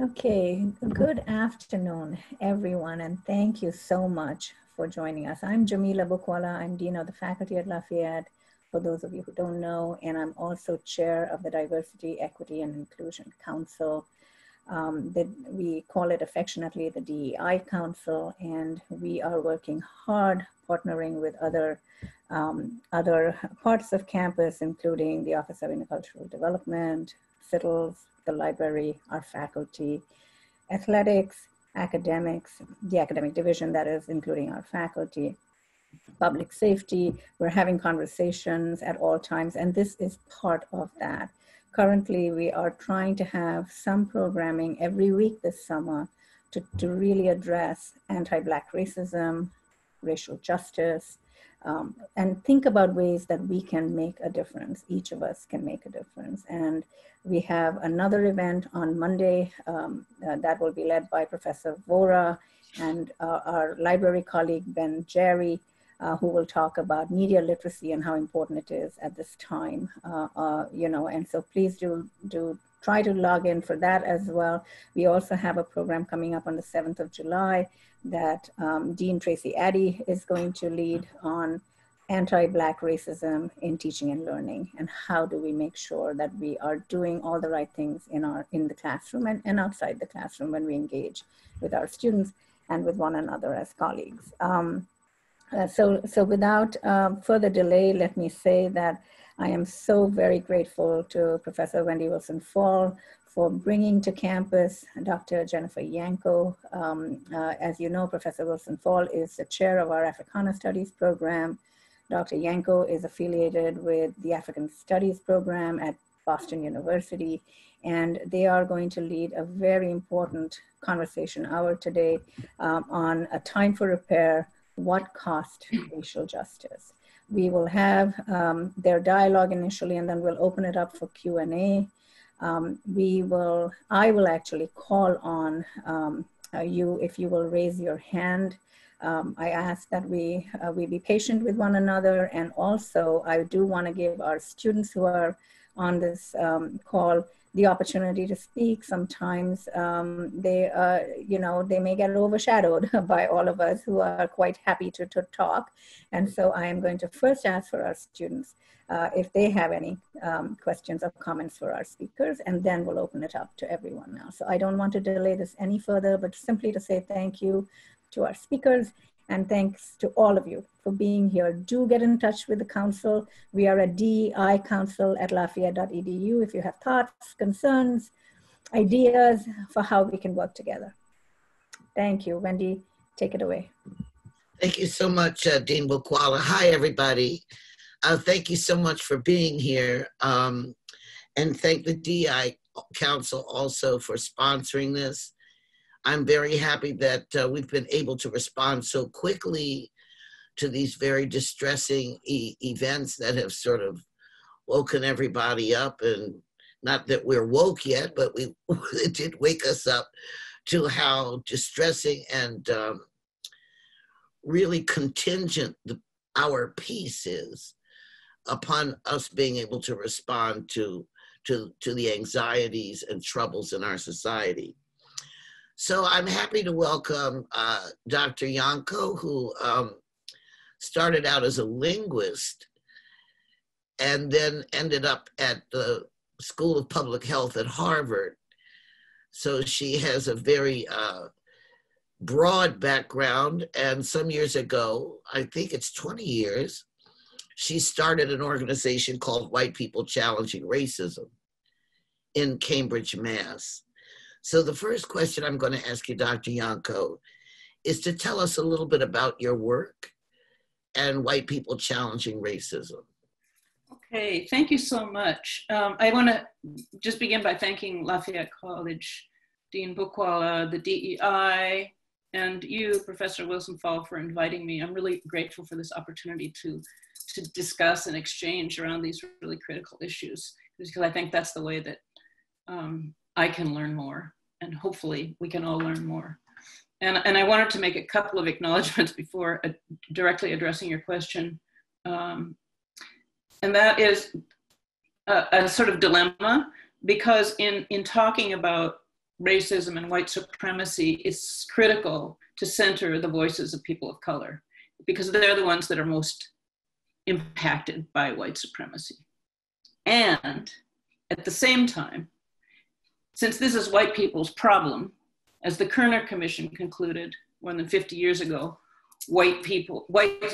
Okay, good afternoon, everyone, and thank you so much for joining us. I'm Jamila Bookwala. I'm Dean of the Faculty at Lafayette, for those of you who don't know, and I'm also Chair of the Diversity, Equity, and Inclusion Council. We call it affectionately the DEI Council, and we are working hard partnering with other parts of campus, including the Office of Intercultural Development, Siddles, the library, our faculty, athletics, academics, the academic division that is, including our faculty, public safety. We're having conversations at all times, and this is part of that. Currently, we are trying to have some programming every week this summer to really address anti-Black racism, racial justice, and think about ways that we can make a difference. Each of us can make a difference. And we have another event on Monday that will be led by Professor Vora and our library colleague, Ben Jerry, who will talk about media literacy and how important it is at this time. And so please do try to log in for that as well. We also have a program coming up on the 7th of July that Dean Tracy Addy is going to lead on anti-Black racism in teaching and learning, and how do we make sure that we are doing all the right things in the classroom and outside the classroom when we engage with our students and with one another as colleagues. So without further delay, let me say that I am so very grateful to Professor Wendy Wilson-Fall for bringing to campus Dr. Jennifer Yanco. As you know, Professor Wilson-Fall is the chair of our Africana Studies program. Dr. Yanco is affiliated with the African Studies program at Boston University, and they are going to lead a very important conversation hour today on a time for repair: what cost racial justice? We will have their dialogue initially, and then we'll open it up for Q&A. I will actually call on you if you will raise your hand. I ask that we be patient with one another, and also I do want to give our students who are on this call the opportunity to speak. Sometimes they may get overshadowed by all of us who are quite happy to talk. And so I am going to first ask for our students if they have any questions or comments for our speakers, and then we'll open it up to everyone else. So I don't want to delay this any further, but simply to say thank you to our speakers, and thanks to all of you for being here. Do get in touch with the council. We are at dei.council@lafayette.edu if you have thoughts, concerns, ideas for how we can work together. Thank you. Wendy, take it away. Thank you so much, Dean Bookwala. Hi, everybody. Thank you so much for being here. And thank the DEI Council also for sponsoring this. I'm very happy that we've been able to respond so quickly to these very distressing events that have sort of woken everybody up. And not that we're woke yet, but it did wake us up to how distressing and really contingent our peace is upon us being able to respond to the anxieties and troubles in our society. So I'm happy to welcome Dr. Yanco, who started out as a linguist and then ended up at the School of Public Health at Harvard. So she has a very broad background, and some years ago, I think it's 20 years, she started an organization called White People Challenging Racism in Cambridge, Mass. So the first question I'm going to ask you, Dr. Yanco, is to tell us a little bit about your work and White People Challenging Racism. Okay, thank you so much. I want to just begin by thanking Lafayette College, Dean Bookwala, the DEI, and you, Professor Wilson-Fall, for inviting me. I'm really grateful for this opportunity to discuss and exchange around these really critical issues, because I think that's the way that I can learn more, and hopefully we can all learn more. And I wanted to make a couple of acknowledgements before directly addressing your question. And that is a sort of dilemma, because in talking about racism and white supremacy, it's critical to center the voices of people of color, because they're the ones that are most impacted by white supremacy. And at the same time, since this is white people's problem, as the Kerner Commission concluded more than 50 years ago, white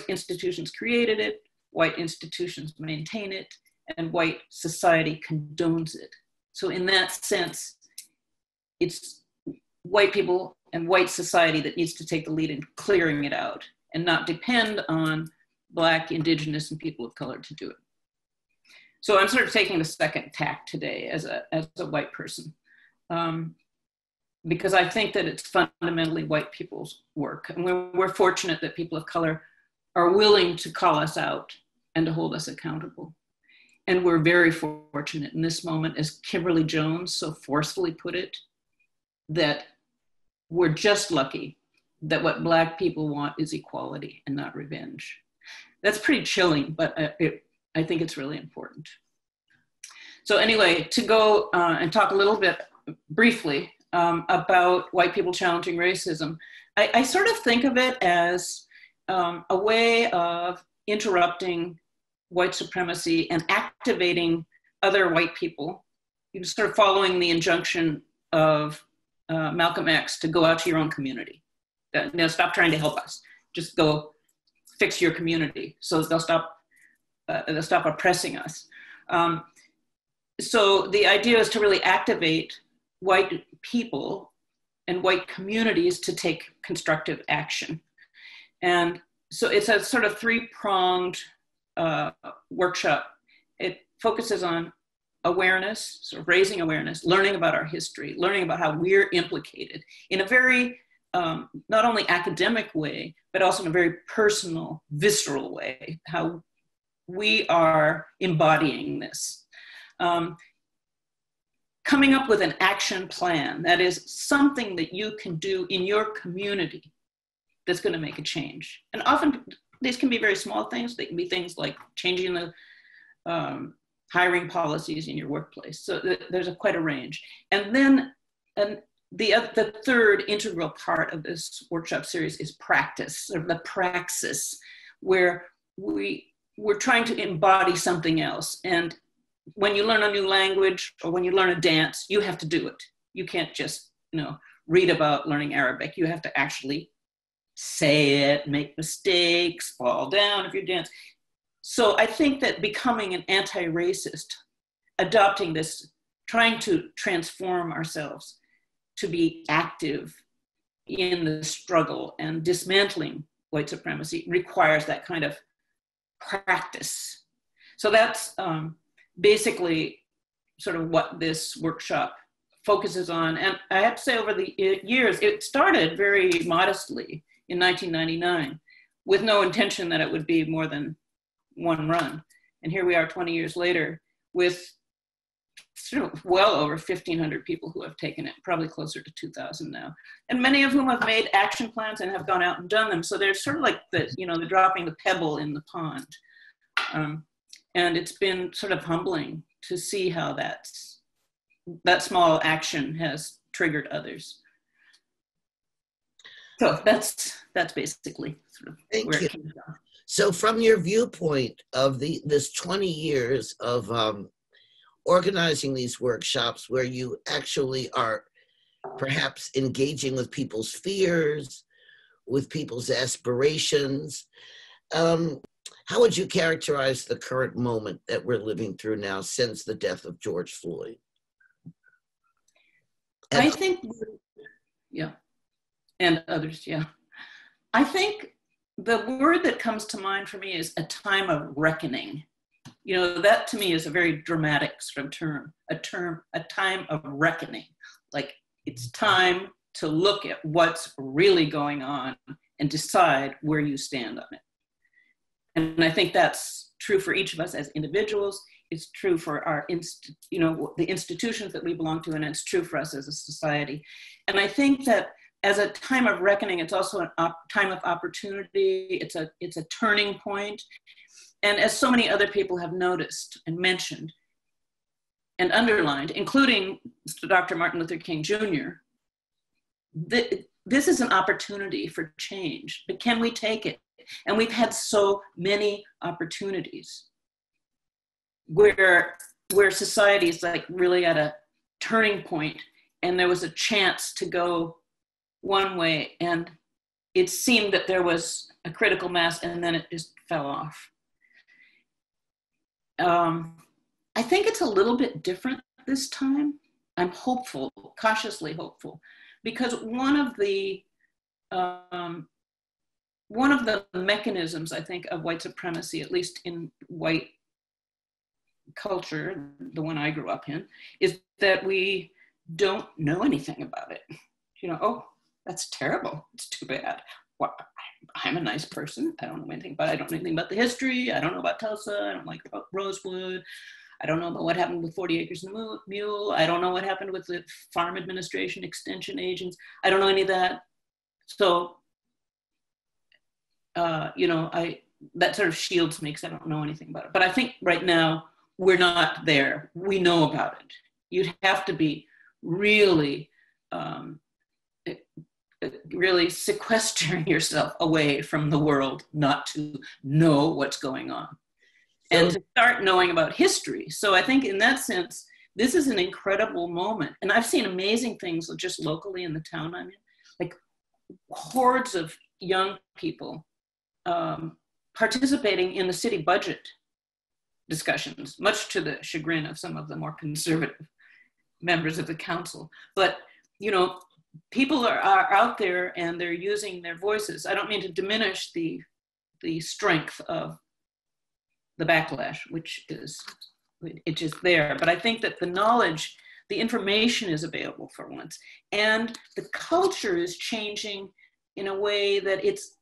institutions created it, white institutions maintain it, and white society condones it. So in that sense, it's white people and white society that needs to take the lead in clearing it out and not depend on Black, Indigenous, and people of color to do it. So I'm sort of taking the second tack today as a white person, because I think that it's fundamentally white people's work. And we're fortunate that people of color are willing to call us out and to hold us accountable. And we're very fortunate in this moment, as Kimberly Jones so forcefully put it, that we're just lucky that what Black people want is equality and not revenge. That's pretty chilling, but I think it's really important. So anyway, to go and talk a little bit briefly about white people challenging racism, I sort of think of it as a way of interrupting white supremacy and activating other white people. You're sort of following the injunction of Malcolm X to go out to your own community. Now stop trying to help us. Just go fix your community, so they'll stop oppressing us. So the idea is to really activate white people and white communities to take constructive action. And so it's a sort of three-pronged workshop. It focuses on awareness, sort of raising awareness, learning about our history, learning about how we're implicated in a very, not only academic way, but also in a very personal, visceral way, how we are embodying this. Coming up with an action plan, that is something that you can do in your community that's going to make a change. And often these can be very small things. They can be things like changing the hiring policies in your workplace. So there's quite a range. And then the third integral part of this workshop series is practice, or the praxis, where we're trying to embody something else. And when you learn a new language or when you learn a dance, you have to do it. You can't just, you know, read about learning Arabic. You have to actually say it, make mistakes, fall down if you dance. So I think that becoming an anti-racist, adopting this, trying to transform ourselves to be active in the struggle and dismantling white supremacy requires that kind of practice. So that's basically sort of what this workshop focuses on. And I have to say, over the years, it started very modestly in 1999 with no intention that it would be more than one run. And here we are 20 years later with sort of well over 1,500 people who have taken it, probably closer to 2,000 now. And many of whom have made action plans and have gone out and done them. So they're sort of like the, you know, the dropping the pebble in the pond. And it's been sort of humbling to see how that small action has triggered others. So that's basically sort of where it came from. So from your viewpoint of this 20 years of organizing these workshops where you actually are perhaps engaging with people's fears, with people's aspirations, how would you characterize the current moment that we're living through now since the death of George Floyd? And I think, yeah, and others, yeah. I think the word that comes to mind for me is a time of reckoning. You know, that to me is a very dramatic sort of term, a time of reckoning. Like, it's time to look at what's really going on and decide where you stand on it. And I think that's true for each of us as individuals. It's true for our, you know, the institutions that we belong to, and it's true for us as a society. And I think that as a time of reckoning, it's also a time of opportunity. It's a turning point. And as so many other people have noticed and mentioned, and underlined, including Dr. Martin Luther King Jr., this is an opportunity for change, but can we take it? And we've had so many opportunities where society is like really at a turning point, and there was a chance to go one way, and it seemed that there was a critical mass, and then it just fell off. I think it's a little bit different this time. I'm hopeful, cautiously hopeful, because one of the mechanisms, I think, of white supremacy, at least in white culture, the one I grew up in, is that we don't know anything about it. You know, oh, that's terrible, it's too bad. Well, I'm a nice person, I don't know anything about the history, I don't know about Tulsa, I don't like about Rosewood, I don't know about what happened with 40 Acres and a Mule, I don't know what happened with the Farm Administration extension agents, I don't know any of that. So, you know, that sort of shields me because I don't know anything about it. But I think right now, we're not there, we know about it. You'd have to be really, really sequestering yourself away from the world not to know what's going on, and to start knowing about history. So I think in that sense, this is an incredible moment. And I've seen amazing things just locally in the town I'm in, like hordes of young people participating in the city budget discussions, much to the chagrin of some of the more conservative members of the council. But, you know, people are out there and they're using their voices. I don't mean to diminish the strength of the backlash, which is, it's just there. But I think that the knowledge, the information is available for once. And the culture is changing in a way that it's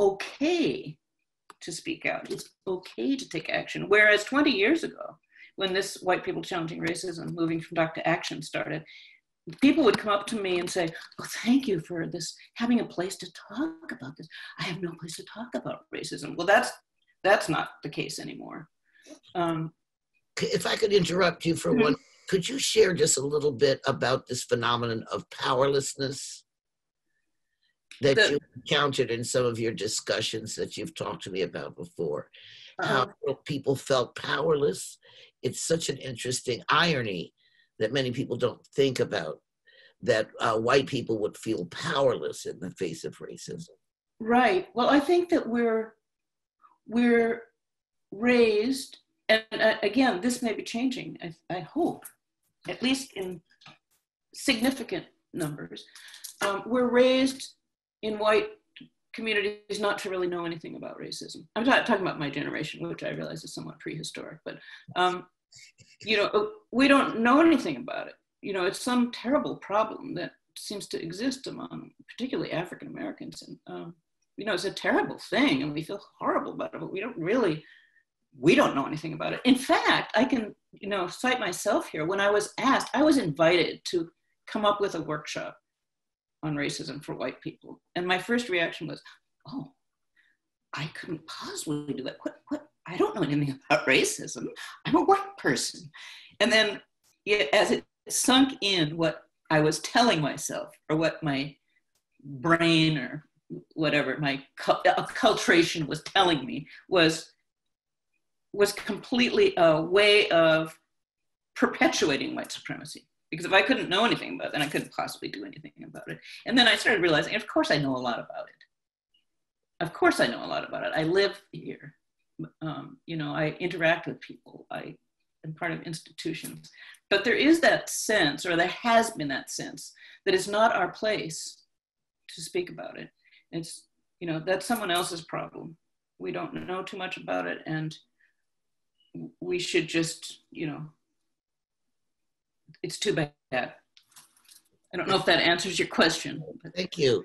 okay to speak out. It's okay to take action. Whereas 20 years ago, when this White People Challenging Racism, Moving from Talk to Action started, people would come up to me and say, oh, thank you for this, having a place to talk about this. I have no place to talk about racism. Well, that's not the case anymore. If I could interrupt you for one, could you share just a little bit about this phenomenon of powerlessness that you encountered in some of your discussions that you've talked to me about before? How people felt powerless. It's such an interesting irony that many people don't think about, that white people would feel powerless in the face of racism. Right. Well, I think that we're raised, and again, this may be changing, I hope, at least in significant numbers. We're raised in white communities not to really know anything about racism. I'm talking about my generation, which I realize is somewhat prehistoric, but you know, we don't know anything about it. You know, it's some terrible problem that seems to exist among particularly African Americans. And, you know, it's a terrible thing and we feel horrible about it, but we don't know anything about it. In fact, I can, you know, cite myself here. When I was asked, I was invited to come up with a workshop on racism for white people. And my first reaction was, oh, I couldn't possibly do that. What? I don't know anything about racism. I'm a white person. And then as it sunk in what I was telling myself, or what my brain or whatever, my acculturation was telling me, was completely a way of perpetuating white supremacy. Because if I couldn't know anything about it, then I couldn't possibly do anything about it. And then I started realizing, of course I know a lot about it. Of course I know a lot about it. I live here. You know, I interact with people, I am part of institutions, but there is that sense, or there has been that sense, that it's not our place to speak about it. It's, you know, that's someone else's problem. We don't know too much about it, and we should just, you know, it's too bad. I don't know if that answers your question. But. Thank you.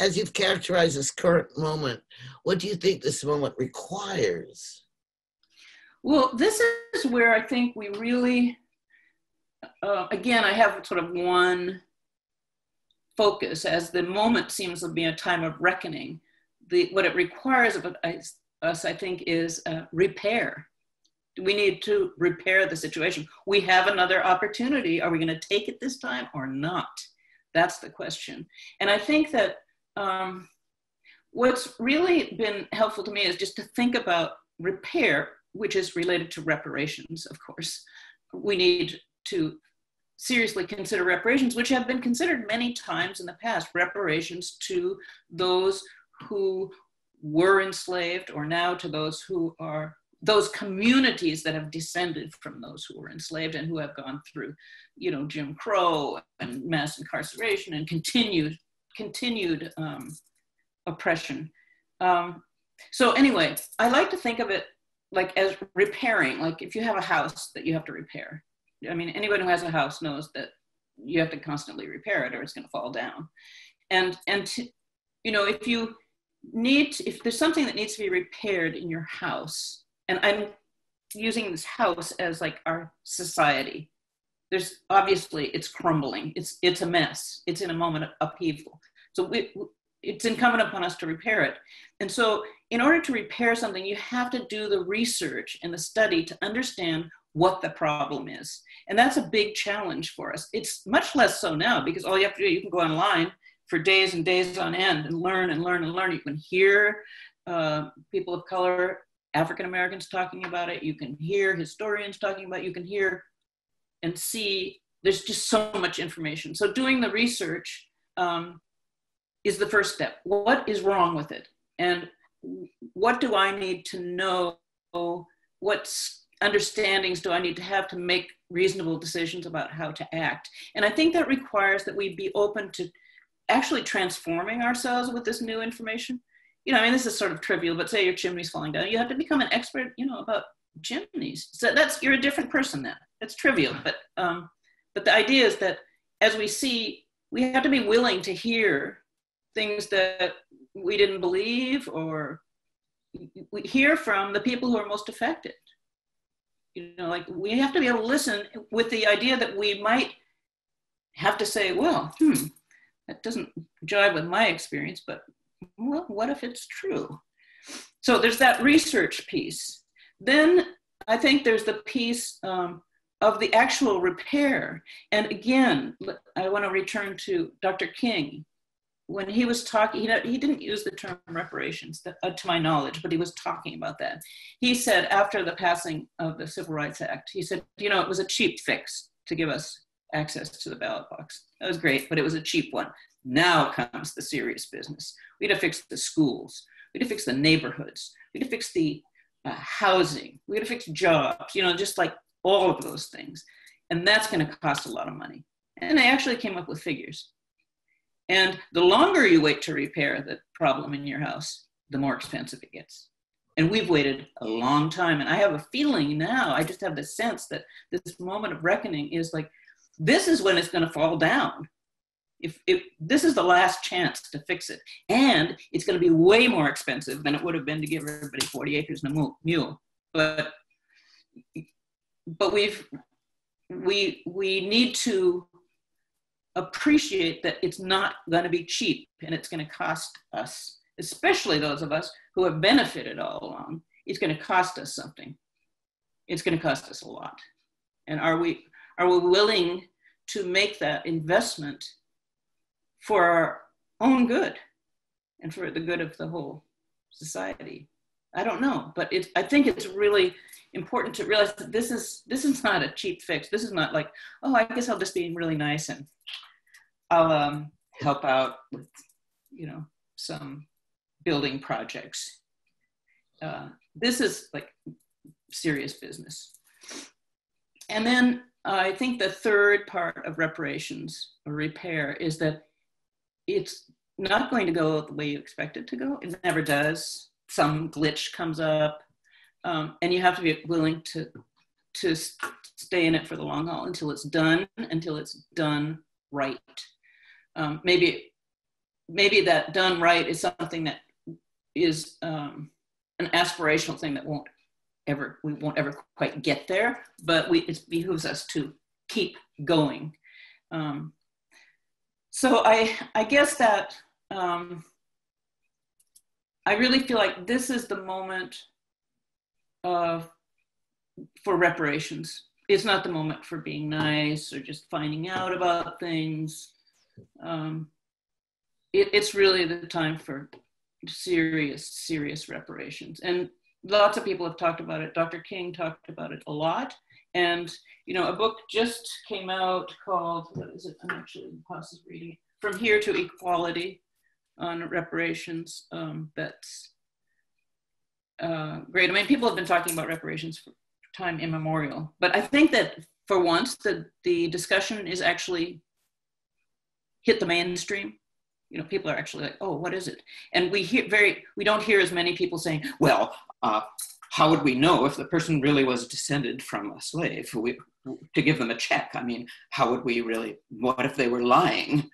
As you've characterized this current moment, what do you think this moment requires? Well, this is where I think we really, again, I have sort of one focus. As the moment seems to be a time of reckoning, what it requires of us, I think, is repair. We need to repair the situation. We have another opportunity. Are we going to take it this time or not? That's the question. And I think that what's really been helpful to me is just to think about repair, which is related to reparations, of course. We need to seriously consider reparations, which have been considered many times in the past, reparations to those who were enslaved, or now to those who are, those communities that have descended from those who were enslaved and who have gone through, you know, Jim Crow and mass incarceration and continued oppression. So anyway, I like to think of it like as repairing, like if you have a house that you have to repair. I mean, anyone who has a house knows that you have to constantly repair it or it's going to fall down. And to, you know, if you need, if there's something that needs to be repaired in your house, and I'm using this house as like our society, there's obviously it's crumbling. It's a mess. It's in a moment of upheaval. So it's incumbent upon us to repair it. And so in order to repair something, you have to do the research and the study to understand what the problem is. And that's a big challenge for us. It's much less so now because all you have to do, you can go online for days and days on end and learn and learn and learn. You can hear people of color, African Americans talking about it. You can hear historians talking about it. You can hear and see, there's just so much information. So doing the research is the first step. What is wrong with it? And what do I need to know? What's understandings do I need to have to make reasonable decisions about how to act? And I think that requires that we be open to actually transforming ourselves with this new information. You know, I mean, this is sort of trivial, but say your chimney's falling down, you have to become an expert, you know, about chimneys. So that's, you're a different person then. That's trivial, but the idea is that as we see, we have to be willing to hear things that we didn't believe, or we hear from the people who are most affected. You know, like we have to be able to listen with the idea that we might have to say, well, that doesn't jive with my experience, but well, what if it's true? So there's that research piece. Then I think there's the piece of the actual repair. And again, I want to return to Dr. King. When he was talking, he didn't use the term reparations, to my knowledge, but he was talking about that. He said after the passing of the Civil Rights Act, he said, you know, it was a cheap fix to give us access to the ballot box. That was great, but it was a cheap one. Now comes the serious business. We had to fix the schools. We had to fix the neighborhoods. We had to fix the housing. We had to fix jobs, you know, just like all of those things. And that's going to cost a lot of money. And I actually came up with figures. And the longer you wait to repair the problem in your house, the more expensive it gets. And we've waited a long time. And I have a feeling now, I just have the sense that this moment of reckoning is like, this is when it's going to fall down. If this is the last chance to fix it. And it's going to be way more expensive than it would have been to give everybody 40 acres and a mule. But we need to appreciate that it's not going to be cheap and it's going to cost us, especially those of us who have benefited all along. It's going to cost us something. It's going to cost us a lot. And are we willing to make that investment for our own good and for the good of the whole society? I don't know, but I think it's really important to realize that this is not a cheap fix. This is not like, oh, I guess I'll just be really nice and I'll help out with, you know, some building projects. This is like serious business. And then I think the third part of reparations or repair is that it's not going to go the way you expect it to go. It never does. Some glitch comes up, and you have to be willing to stay in it for the long haul until it's done right. Maybe that done right is something that is an aspirational thing that we won't ever quite get there, but it behooves us to keep going. So I guess that I really feel like this is the moment of for reparations. It's not the moment for being nice or just finding out about things. It's really the time for serious, serious reparations. And lots of people have talked about it. Dr. King talked about it a lot. And, you know, a book just came out called, what is it? I'm actually in the process of reading it. From Here to Equality on reparations. That's great. I mean, people have been talking about reparations for time immemorial, but I think that for once the discussion is actually hit the mainstream. You know, people are actually like, oh, what is it? And we don't hear as many people saying, well, how would we know if the person really was descended from a slave to give them a check? I mean, how would we really, what if they were lying?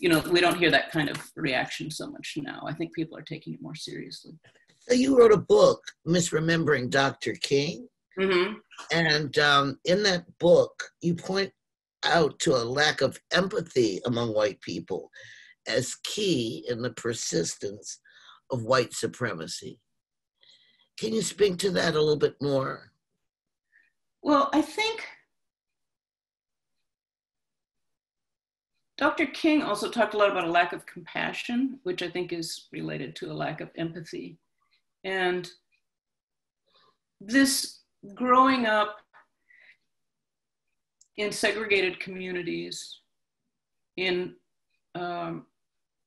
You know, we don't hear that kind of reaction so much now. I think people are taking it more seriously. So you wrote a book, Misremembering Dr. King. Mm-hmm. And in that book, you point out to a lack of empathy among white people as key in the persistence of white supremacy. Can you speak to that a little bit more? Well, I think Dr. King also talked a lot about a lack of compassion, which I think is related to a lack of empathy. And this growing up in segregated communities, in a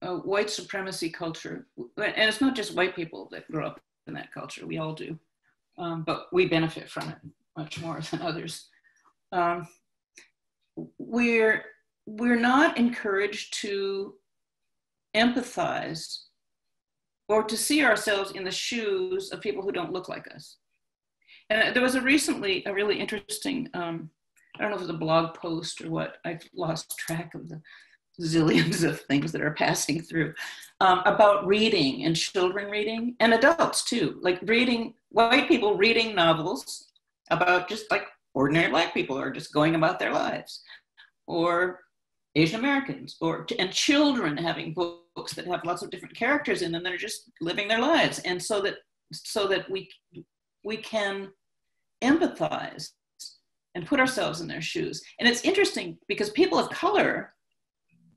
white supremacy culture, and it's not just white people that grow up in that culture, we all do, but we benefit from it much more than others. We're not encouraged to empathize or to see ourselves in the shoes of people who don't look like us. And there was recently a really interesting, I don't know if it was a blog post or what, I've lost track of the zillions of things that are passing through, about reading and children reading and adults too, like reading, white people reading novels about just like ordinary Black people are just going about their lives, or Asian Americans, and children having books that have lots of different characters in them that are just living their lives. And so that we can empathize and put ourselves in their shoes. And it's interesting because people of color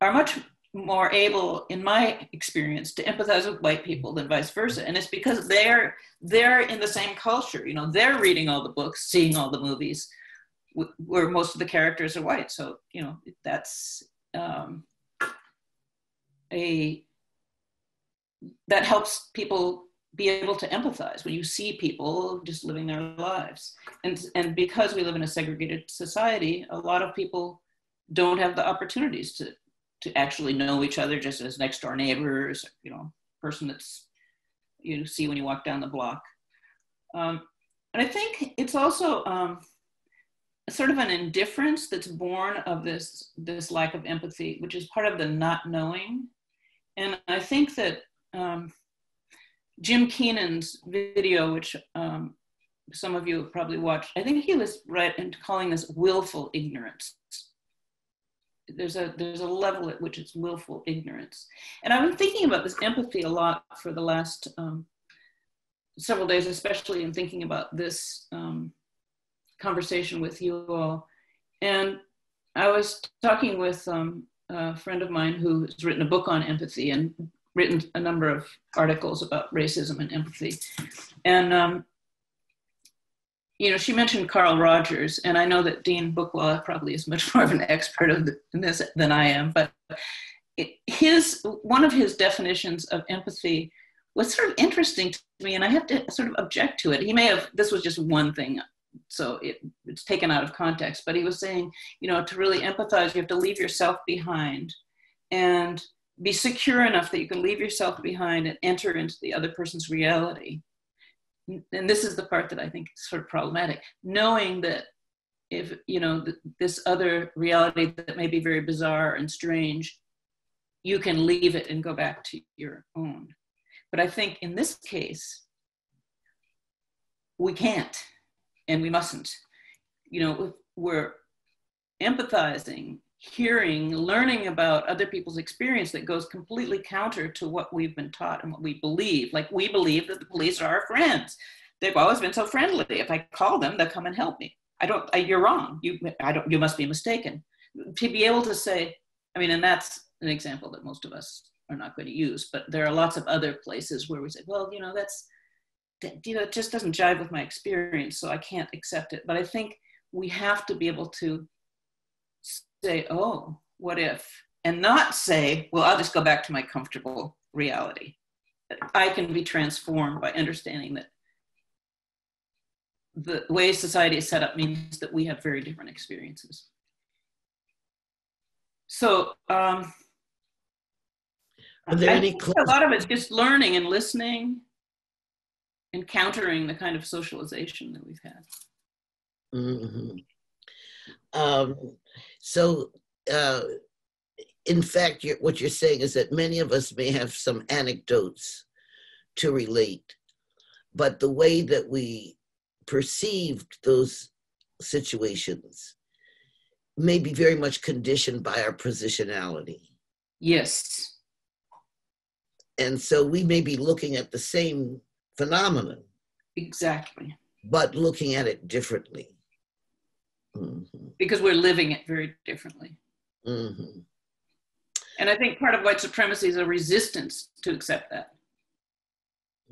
are much more able, in my experience, to empathize with white people than vice versa. And it's because they're in the same culture. You know, they're reading all the books, seeing all the movies, where most of the characters are white. So, you know, that's that helps people be able to empathize when you see people just living their lives. And because we live in a segregated society, a lot of people don't have the opportunities to actually know each other just as next door neighbors, you know, person that's, you see when you walk down the block. And I think it's also sort of an indifference that's born of this lack of empathy, which is part of the not knowing. And I think that Jim Keenan's video, which some of you have probably watched, I think he was right in calling this willful ignorance. There's a level at which it's willful ignorance. And I've been thinking about this empathy a lot for the last several days, especially in thinking about this conversation with you all. And I was talking with a friend of mine who's written a book on empathy and written a number of articles about racism and empathy. And you know, she mentioned Carl Rogers, and I know that Dean Bookwala probably is much more of an expert in this than I am, but one of his definitions of empathy was sort of interesting to me, and I have to sort of object to it. He may have, this was just one thing, so it's taken out of context, but he was saying, you know, to really empathize, you have to leave yourself behind and be secure enough that you can leave yourself behind and enter into the other person's reality. And this is the part that I think is sort of problematic, knowing that if, you know, this other reality that may be very bizarre and strange, you can leave it and go back to your own. But I think in this case, we can't and we mustn't. You know, we're empathizing, hearing, learning about other people's experience that goes completely counter to what we've been taught and what we believe. Like, we believe that the police are our friends. They've always been so friendly. If I call them, they'll come and help me. You're wrong. You must be mistaken. To be able to say, I mean, and that's an example that most of us are not going to use, but there are lots of other places where we say, well, you know, it just doesn't jive with my experience, so I can't accept it. But I think we have to be able to say, oh, what if? And not say, well, I'll just go back to my comfortable reality. I can be transformed by understanding that the way society is set up means that we have very different experiences. So a lot of it's just learning and listening and countering the kind of socialization that we've had. Mm-hmm. In fact, what you're saying is that many of us may have some anecdotes to relate, but the way that we perceived those situations may be very much conditioned by our positionality. Yes. And so we may be looking at the same phenomenon. Exactly. But looking at it differently. Mm-hmm. Because we're living it very differently. Mm-hmm. And I think part of white supremacy is a resistance to accept that.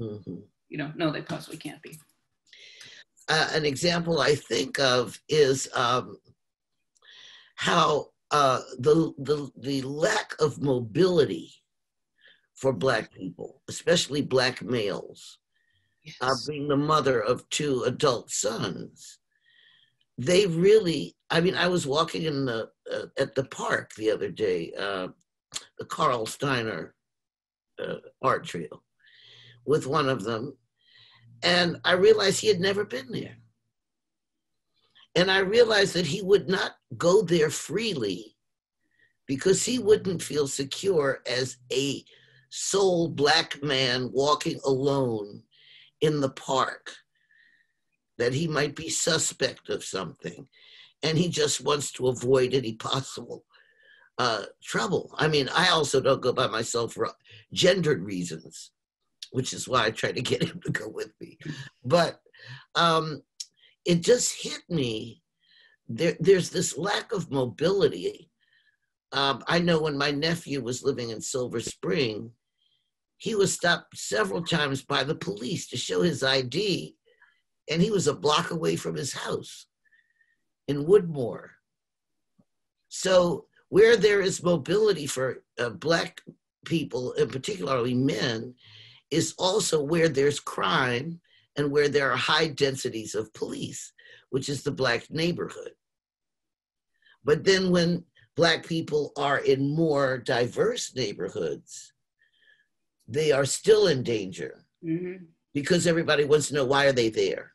Mm-hmm. You know, no, they possibly can't be. An example I think of is how the lack of mobility for Black people, especially Black males, yes. Being the mother of 2 adult sons, they really, I mean, I was walking in at the park the other day, the Carl Steiner art trail with one of them, and I realized he had never been there. And I realized that he would not go there freely because he wouldn't feel secure as a sole Black man walking alone in the park, that he might be suspect of something. And he just wants to avoid any possible trouble. I mean, I also don't go by myself for gendered reasons, which is why I try to get him to go with me. But it just hit me. There's this lack of mobility. I know when my nephew was living in Silver Spring, he was stopped several times by the police to show his ID, and he was a block away from his house in Woodmore. So where there is mobility for Black people, and particularly men, is also where there's crime and where there are high densities of police, which is the Black neighborhood. But then when Black people are in more diverse neighborhoods, they are still in danger mm-hmm. because everybody wants to know, why are they there?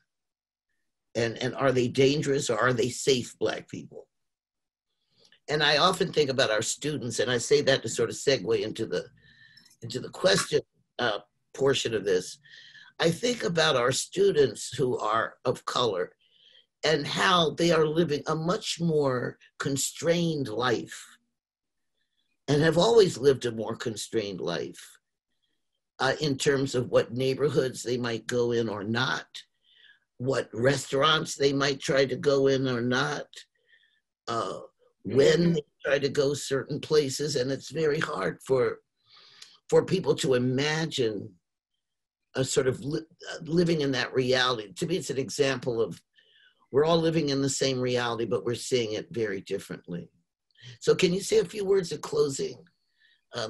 And are they dangerous or are they safe Black people? And I often think about our students, and I say that to sort of segue into the question portion of this. I think about our students who are of color and how they are living a much more constrained life and have always lived a more constrained life in terms of what neighborhoods they might go in or not, what restaurants they might try to go in or not, when they try to go certain places. And it's very hard for people to imagine a sort of living in that reality. To me, it's an example of we're all living in the same reality, but we're seeing it very differently. So can you say a few words of closing?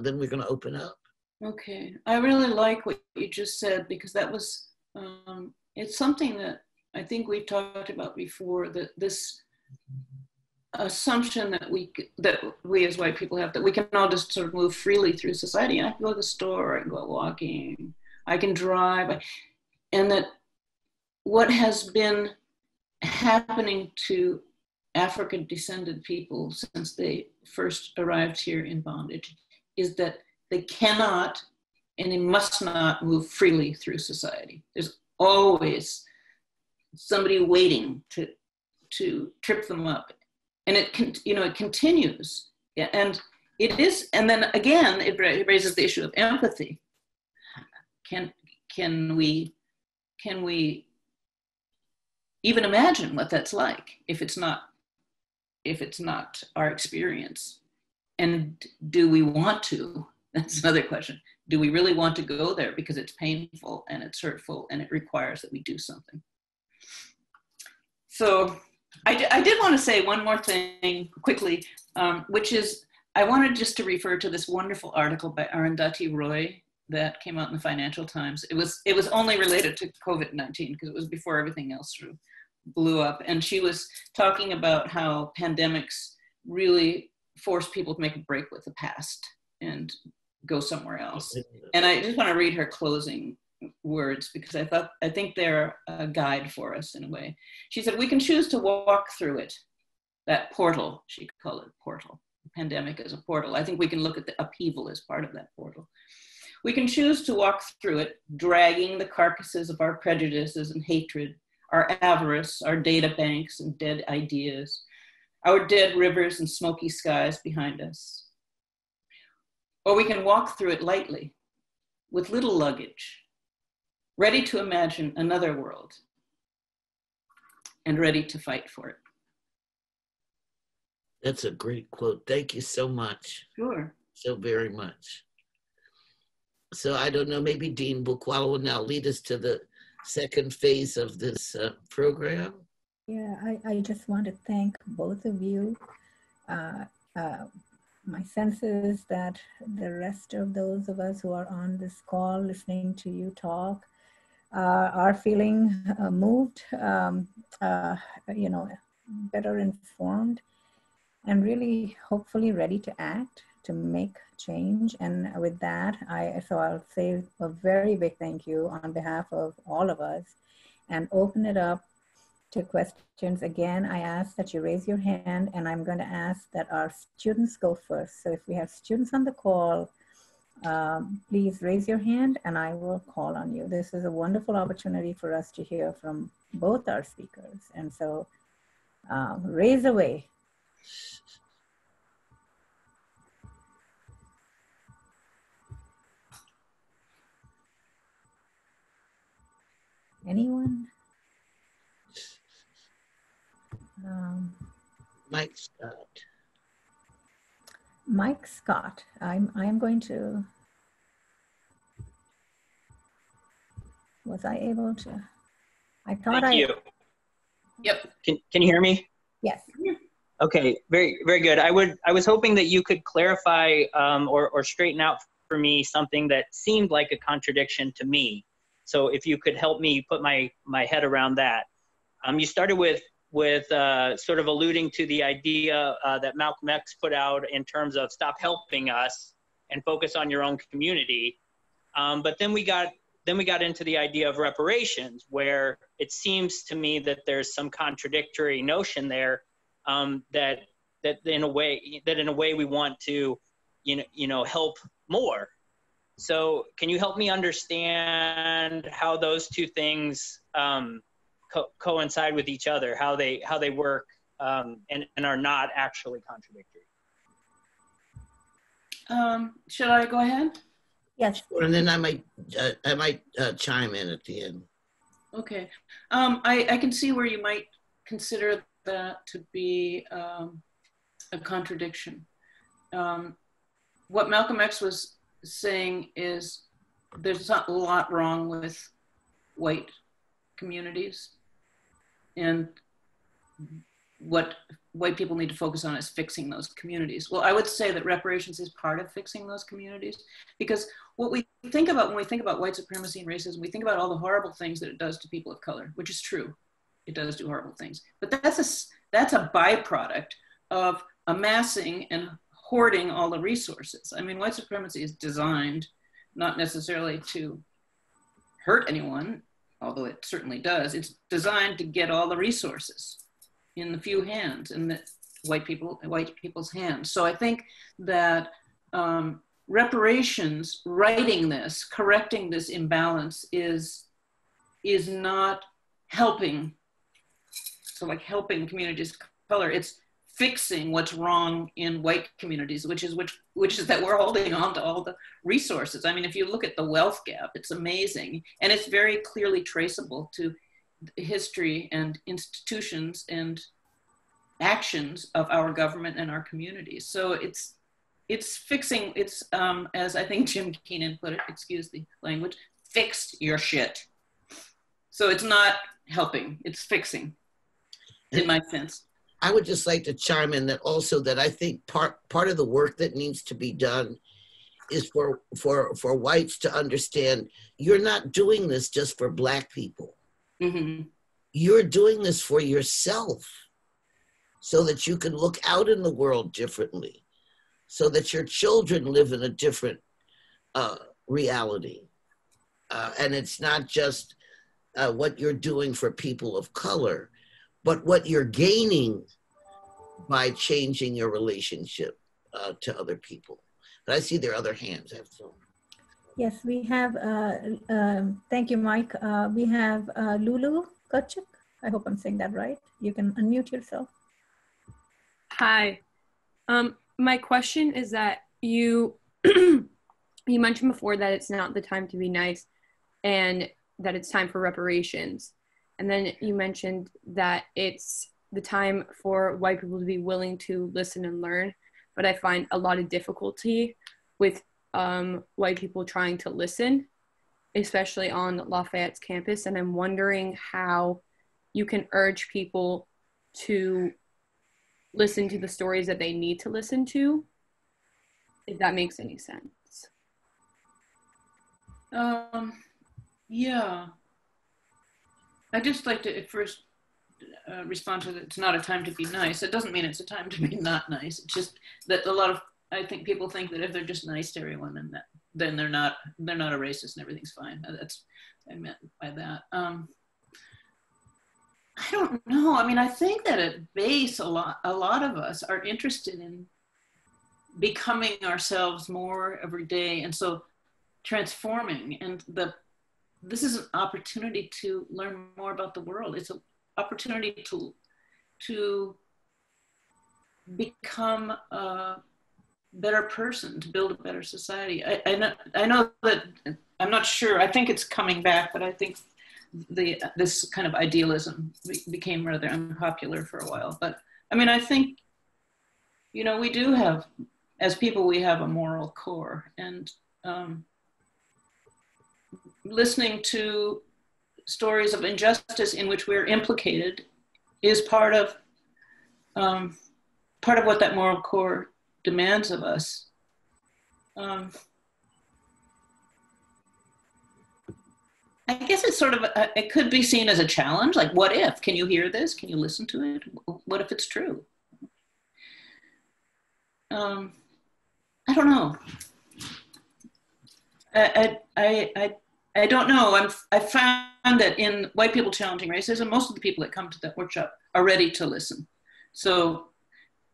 Then we're gonna open up. Okay, I really like what you just said, because that was, it's something that I think we've talked about before, that this assumption that we as white people have, that we can all just sort of move freely through society. I can go to the store, I can go walking, I can drive, and that what has been happening to African descended people since they first arrived here in bondage is that they cannot and they must not move freely through society. There's always somebody waiting to trip them up. And it continues. Yeah, and it is, and then again, it raises the issue of empathy. Can we even imagine what that's like if it's not our experience. And do we want to? That's another question. Do we really want to go there? Because it's painful and it's hurtful and it requires that we do something. So I did want to say one more thing quickly, which is I wanted just to refer to this wonderful article by Arundhati Roy that came out in the Financial Times. It was only related to COVID-19 because it was before everything else blew up. And she was talking about how pandemics really force people to make a break with the past and go somewhere else. And I just want to read her closing words because I think they're a guide for us in a way. She said, "We can choose to walk through it, that portal." She called it portal. The pandemic is a portal. I think we can look at the upheaval as part of that portal. "We can choose to walk through it, dragging the carcasses of our prejudices and hatred, our avarice, our data banks and dead ideas, our dead rivers and smoky skies behind us. Or we can walk through it lightly, with little luggage, ready to imagine another world and ready to fight for it." That's a great quote. Thank you so much. Sure. So very much. So I don't know, maybe Dean Bookwala will now lead us to the second phase of this program. Yeah, I just want to thank both of you. My sense is that the rest of those of us who are on this call listening to you talk are feeling moved, you know, better informed, and really hopefully ready to act, to make change. And with that, I'll say a very big thank you on behalf of all of us and open it up to questions. Again, I ask that you raise your hand, and I'm going to ask that our students go first. So if we have students on the call, please raise your hand and I will call on you. This is a wonderful opportunity for us to hear from both our speakers. And so raise away. Anyone? Mike Scott. Mike Scott. I'm going to. Was I able to? I thought I. Thank you. Yep. Can you hear me? Yes. Okay. Very, very good. I was hoping that you could clarify or straighten out for me something that seemed like a contradiction to me. So if you could help me put my head around that. You started with sort of alluding to the idea that Malcolm X put out in terms of stop helping us and focus on your own community. But then we got into the idea of reparations, where it seems to me that there's some contradictory notion there that in a way we want to, you know, help more. So can you help me understand how those two things coincide with each other, how they work and are not actually contradictory? Should I go ahead? Yes. And then I might chime in at the end. Okay. I can see where you might consider that to be a contradiction. What Malcolm X was saying is there's not a lot wrong with white communities, and what white people need to focus on is fixing those communities. Well, I would say that reparations is part of fixing those communities, because what we think about when we think about white supremacy and racism, we think about all the horrible things that it does to people of color, which is true. It does do horrible things. But that's a byproduct of amassing and hoarding all the resources. I mean, white supremacy is designed not necessarily to hurt anyone, although it certainly does. It's designed to get all the resources in the few hands, in the white people's hands. So I think that reparations, righting this, correcting this imbalance is not helping. So like helping communities of color, it's fixing what's wrong in white communities, which is that we're holding on to all the resources. I mean, if you look at the wealth gap, it's amazing. And it's very clearly traceable to history and institutions and actions of our government and our communities. So it's fixing, it's as I think Jim Keenan put it, excuse the language, fixed your shit. So it's not helping, it's fixing, in my sense. I would just like to chime in that also that I think part of the work that needs to be done is for whites to understand you're not doing this just for Black people. Mm-hmm. You're doing this for yourself so that you can look out in the world differently, so that your children live in a different reality. And it's not just what you're doing for people of color, but what you're gaining by changing your relationship to other people. But I see there are other hands. Yes, we have, thank you, Mike. We have Lulu Kutchuk. I hope I'm saying that right. You can unmute yourself. Hi. My question is that you mentioned before that it's not the time to be nice and that it's time for reparations. And then you mentioned that it's the time for white people to be willing to listen and learn. But I find a lot of difficulty with white people trying to listen, especially on Lafayette's campus. And I'm wondering how you can urge people to listen to the stories that they need to listen to, if that makes any sense. Yeah. I'd just like to at first respond to that it's not a time to be nice. It doesn't mean it's a time to be not nice. It's just that a lot of, I think people think that if they're just nice to everyone, then they're not a racist and everything's fine. That's what I meant by that. I don't know. I mean, I think that at base, a lot of us are interested in becoming ourselves more every day, and so transforming. And this is an opportunity to learn more about the world. It's an opportunity to become a better person, to build a better society. I know that, I'm not sure. I think it's coming back, but I think this kind of idealism became rather unpopular for a while. But I mean, I think, you know, we do have, as people, we have a moral core, and listening to stories of injustice in which we're implicated is part of what that moral core demands of us. I guess it's sort of, it could be seen as a challenge, like what if? Can you hear this? Can you listen to it? What if it's true? I don't know. I don't know. I found that in White People Challenging Racism, most of the people that come to that workshop are ready to listen. So,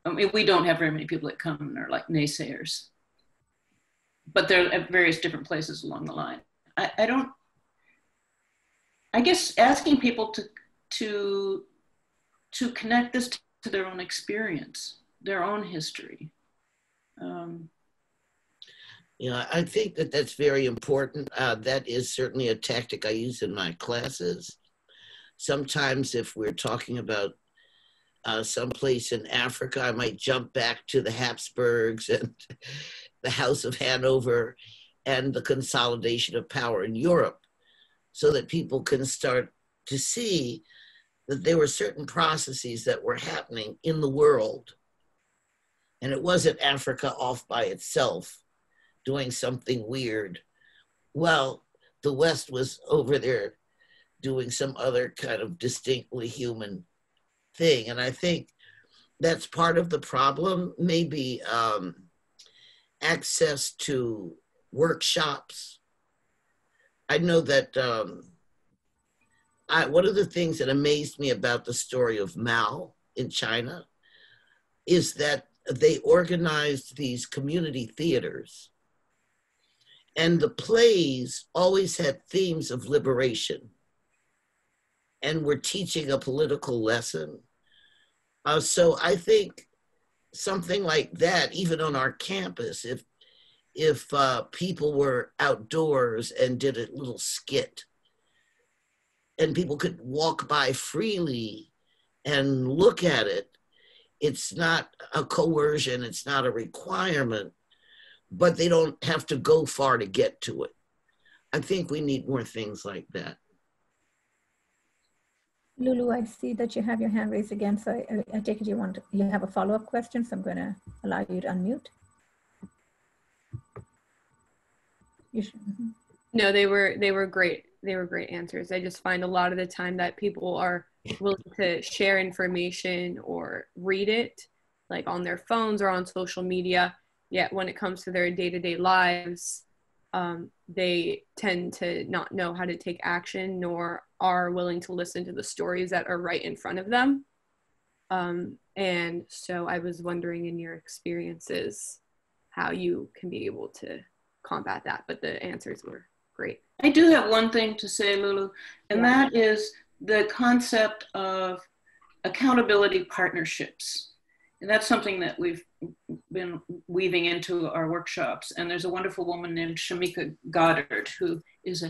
I mean, we don't have very many people that come and are like naysayers, but they're at various different places along the line. I guess asking people to connect this to their own experience, their own history. Yeah, I think that that's very important. That is certainly a tactic I use in my classes. Sometimes if we're talking about someplace in Africa, I might jump back to the Habsburgs and the House of Hanover and the consolidation of power in Europe, so that people can start to see that there were certain processes that were happening in the world. And it wasn't Africa off by itself, doing something weird. Well, the West was over there doing some other kind of distinctly human thing. And I think that's part of the problem, maybe access to workshops. I know that one of the things that amazed me about the story of Mao in China is that they organized these community theaters. And the plays always had themes of liberation and were teaching a political lesson. So I think something like that, even on our campus, if people were outdoors and did a little skit and people could walk by freely and look at it. It's not a coercion, it's not a requirement, but they don't have to go far to get to it. I think we need more things like that. Lulu, I see that you have your hand raised again, so I take it you want, you have a follow-up question, so I'm going to allow you to unmute. You should. No, they were great. They were great answers. I just find a lot of the time that people are willing to share information or read it, like on their phones or on social media, yet when it comes to their day-to-day lives, they tend to not know how to take action, nor are willing to listen to the stories that are right in front of them. And so I was wondering, in your experiences, how you can be able to combat that, but the answers were great. I do have one thing to say, Lulu, and that is the concept of accountability partnerships. And that's something that we've been weaving into our workshops. And there's a wonderful woman named Shamika Goddard, who is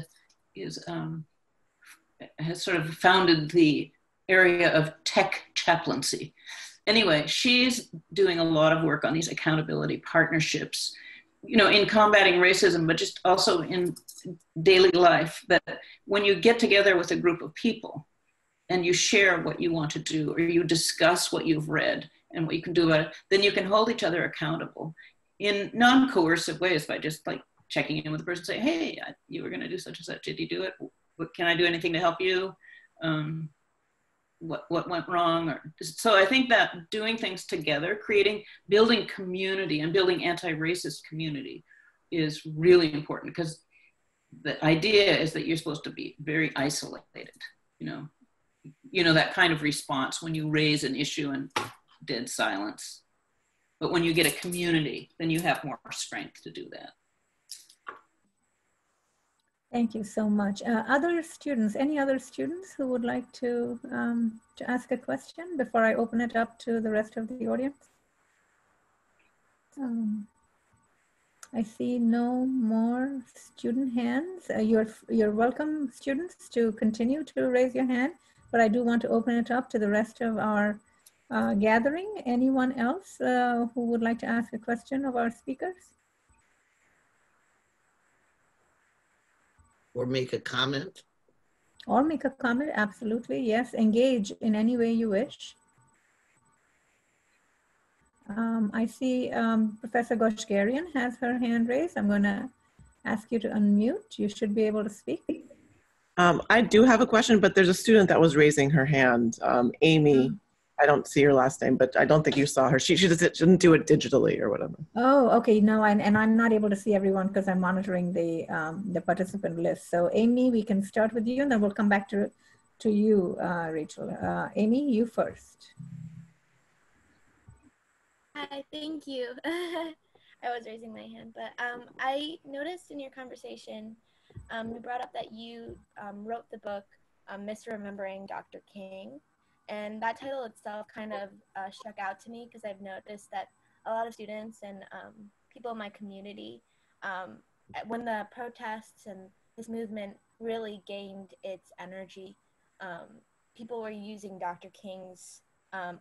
has sort of founded the area of tech chaplaincy. Anyway, she's doing a lot of work on these accountability partnerships, you know, in combating racism, but just also in daily life, that when you get together with a group of people and you share what you want to do, or you discuss what you've read and what you can do about it, then you can hold each other accountable in non-coercive ways by just like checking in with the person, saying, hey, you were gonna do such and such, did you do it? Can I do anything to help you? What went wrong? So I think that doing things together, building community and building anti-racist community is really important, because the idea is that you're supposed to be very isolated, you know, that kind of response when you raise an issue and dead silence. But when you get a community, then you have more strength to do that. Thank you so much. Other students, any other students who would like to ask a question before I open it up to the rest of the audience? I see no more student hands. You're welcome, students, to continue to raise your hand, but I do want to open it up to the rest of our gathering. Anyone else who would like to ask a question of our speakers? Or make a comment? Or make a comment, absolutely, yes. Engage in any way you wish. I see Professor Goshgarian has her hand raised. I'm going to ask you to unmute. You should be able to speak. I do have a question, but there's a student that was raising her hand. Amy, I don't see her last name, but I don't think you saw her. She just didn't do it digitally or whatever. Oh, okay. No, and I'm not able to see everyone because I'm monitoring the participant list. So Amy, we can start with you, and then we'll come back to you, Rachel. Amy, you first. Hi, thank you. I was raising my hand, but I noticed in your conversation, you brought up that you wrote the book, Misremembering Dr. King. And that title itself kind of struck out to me, because I've noticed that a lot of students and people in my community, when the protests and this movement really gained its energy, people were using Dr. King's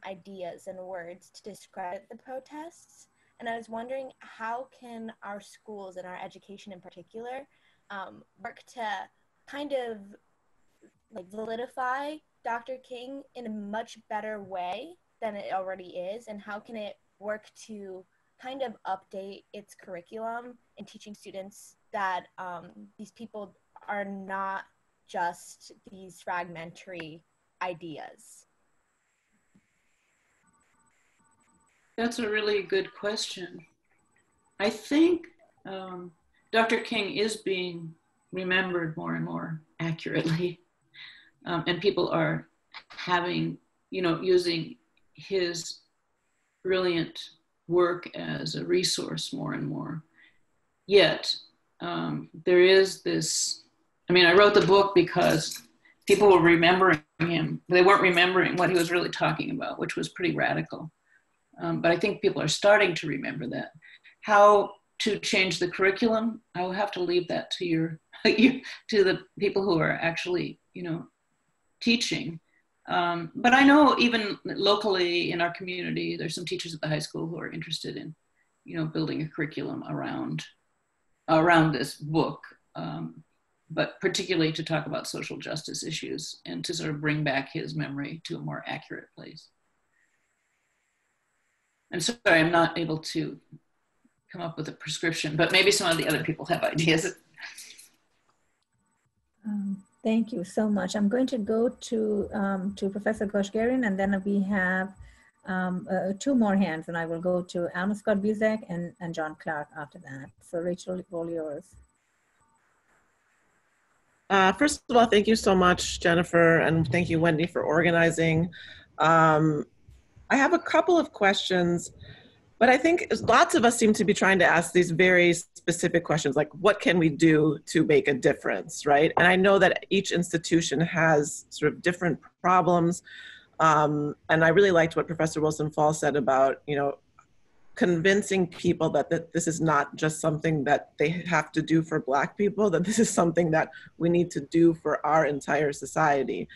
ideas and words to discredit the protests. And I was wondering, how can our schools and our education in particular work to kind of like solidify Dr. King in a much better way than it already is, and how can it work to kind of update its curriculum and teaching students that these people are not just these fragmentary ideas? That's a really good question. I think Dr. King is being remembered more and more accurately. And people are having, you know, using his brilliant work as a resource more and more. Yet, there is this, I mean, I wrote the book because people were remembering him. They weren't remembering what he was really talking about, which was pretty radical. But I think people are starting to remember that. How to change the curriculum, I will have to leave that to the people who are actually, you know, teaching. But I know even locally in our community, there's some teachers at the high school who are interested in, you know, building a curriculum around this book, but particularly to talk about social justice issues and to sort of bring back his memory to a more accurate place. I'm sorry, I'm not able to come up with a prescription, but maybe some of the other people have ideas. Thank you so much. I'm going to go to Professor Goshgarian, and then we have two more hands, and I will go to Alma Scott Buzek and John Clark after that. So Rachel, all yours. First of all, thank you so much, Jennifer, and thank you, Wendy, for organizing. I have a couple of questions, but I think lots of us seem to be trying to ask these very specific questions, like what can we do to make a difference, right? And I know that each institution has sort of different problems. And I really liked what Professor Wilson-Fall said about, you know, convincing people that this is not just something that they have to do for Black people, that this is something that we need to do for our entire society.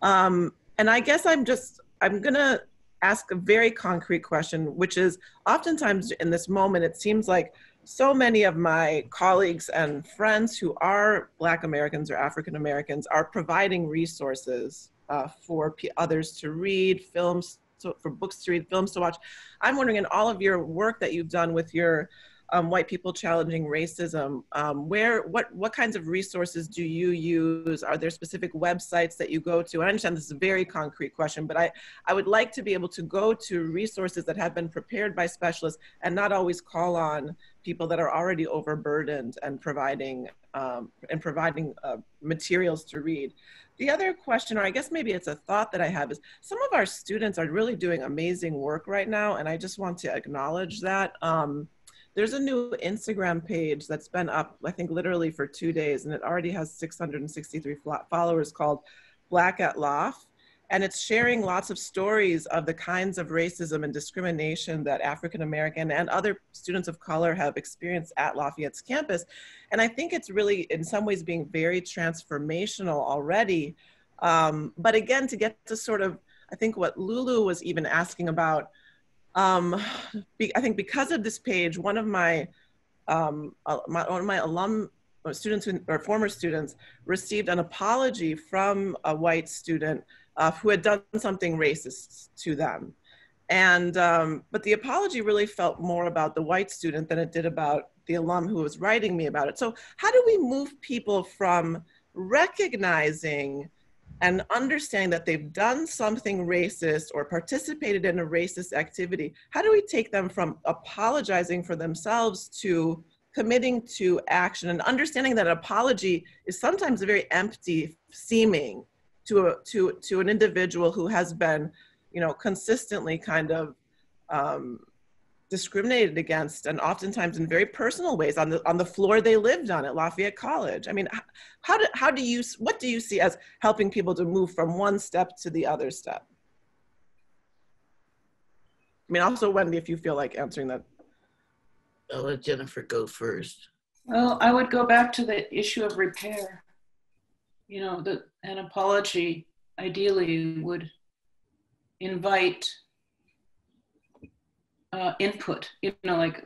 And I guess I'm gonna ask a very concrete question, which is oftentimes in this moment, it seems like so many of my colleagues and friends who are Black Americans or African Americans are providing resources for others to read, films, for books to read, films to watch. I'm wondering in all of your work that you've done with your White People Challenging Racism, what kinds of resources do you use? Are there specific websites that you go to? And I understand this is a very concrete question, but I would like to be able to go to resources that have been prepared by specialists and not always call on people that are already overburdened and providing materials to read. The other question, or I guess maybe it's a thought that I have, is some of our students are really doing amazing work right now, and I just want to acknowledge that. There's a new Instagram page that's been up, I think, literally for 2 days, and it already has 663 followers called Black at Lof. And it's sharing lots of stories of the kinds of racism and discrimination that African American and other students of color have experienced at Lafayette's campus. And I think it's really, in some ways, being very transformational already. But again, to get to sort of, I think what Lulu was even asking about, I think because of this page, one of my, former students received an apology from a white student who had done something racist to them. And, but the apology really felt more about the white student than it did about the alum who was writing me about it. So how do we move people from recognizing and understanding that they've done something racist or participated in a racist activity? How do we take them from apologizing for themselves to committing to action and understanding that an apology is sometimes a very empty seeming to an individual who has been, you know, consistently kind of discriminated against, and oftentimes in very personal ways on the floor they lived on at Lafayette College? I mean, what do you see as helping people to move from one step to the other step? I mean, also Wendy, if you feel like answering that. I'll let Jennifer go first. Well, I would go back to the issue of repair. You know, an apology ideally would invite input, you know, like,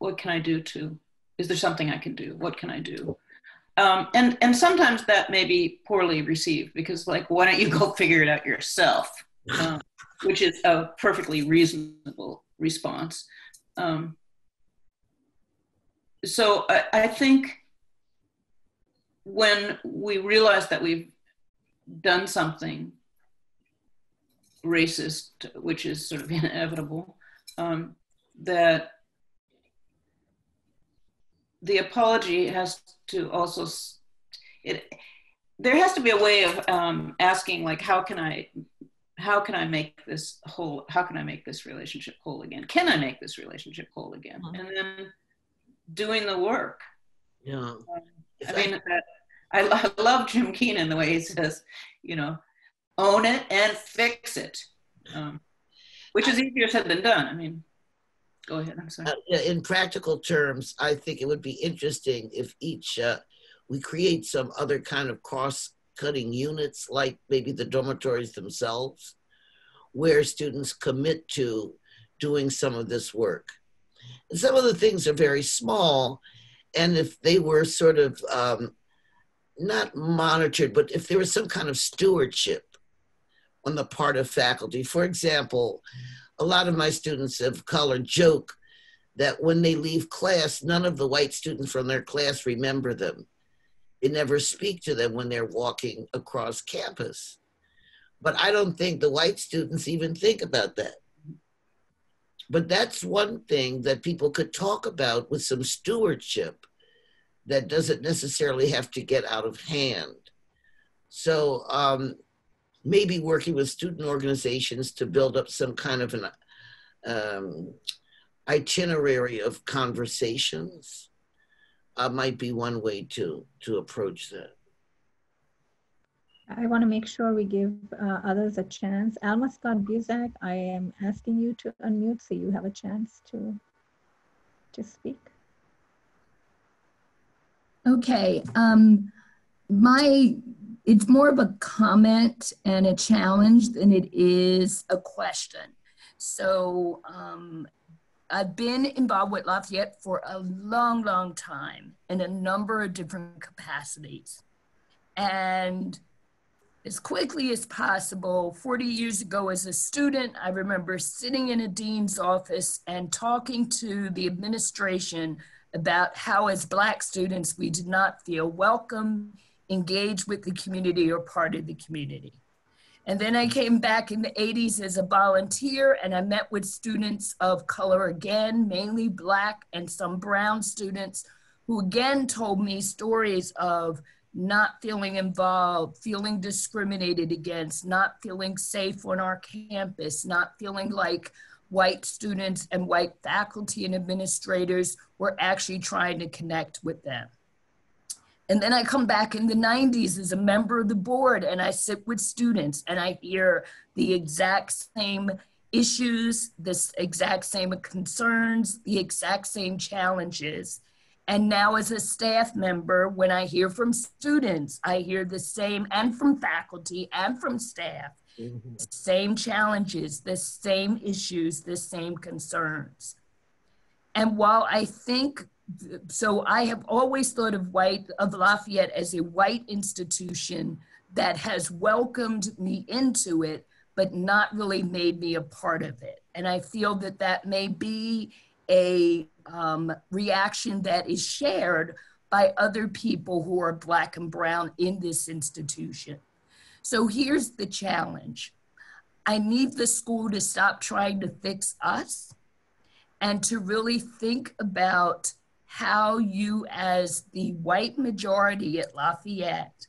what can I do to, is there something I can do? What can I do? And sometimes that may be poorly received because, like, why don't you go figure it out yourself? Which is a perfectly reasonable response. So I think when we realize that we've done something racist, which is sort of inevitable, that the apology has to also, there has to be a way of asking, like, how can I make this relationship whole again? Can I make this relationship whole again? Mm-hmm. And then doing the work. Yeah. I love Jim Keenan, the way he says, you know, own it and fix it, which is easier said than done. I mean, go ahead, I'm sorry. In practical terms, I think it would be interesting if we create some other kind of cross cost-cutting units like maybe the dormitories themselves, where students commit to doing some of this work. And some of the things are very small, and if they were sort of not monitored, but if there was some kind of stewardship on the part of faculty. For example, a lot of my students of color joke that when they leave class, none of the white students from their class remember them. They never speak to them when they're walking across campus. But I don't think the white students even think about that. But that's one thing that people could talk about with some stewardship that doesn't necessarily have to get out of hand. So maybe working with student organizations to build up some kind of an itinerary of conversations might be one way to approach that. I want to make sure we give others a chance. Alma Scott Buzak, I am asking you to unmute so you have a chance to speak. Okay, it's more of a comment and a challenge than it is a question. So I've been involved with Lafayette for a long, long time in a number of different capacities. And as quickly as possible, 40 years ago as a student, I remember sitting in a dean's office and talking to the administration about how as Black students, we did not feel welcome, engage with the community or part of the community. And then I came back in the 80s as a volunteer and I met with students of color again, mainly Black and some brown students who again told me stories of not feeling involved, feeling discriminated against, not feeling safe on our campus, not feeling like white students and white faculty and administrators were actually trying to connect with them. And then I come back in the 90s as a member of the board and I sit with students and I hear the exact same issues, the exact same concerns, the exact same challenges. And now as a staff member, when I hear from students, I hear the same, and from faculty and from staff, mm-hmm. same challenges, the same issues, the same concerns. And while I think so I have always thought of Lafayette as a white institution that has welcomed me into it, but not really made me a part of it. And I feel that that may be a reaction that is shared by other people who are Black and brown in this institution. So here's the challenge. I need the school to stop trying to fix us and to really think about how you as the white majority at Lafayette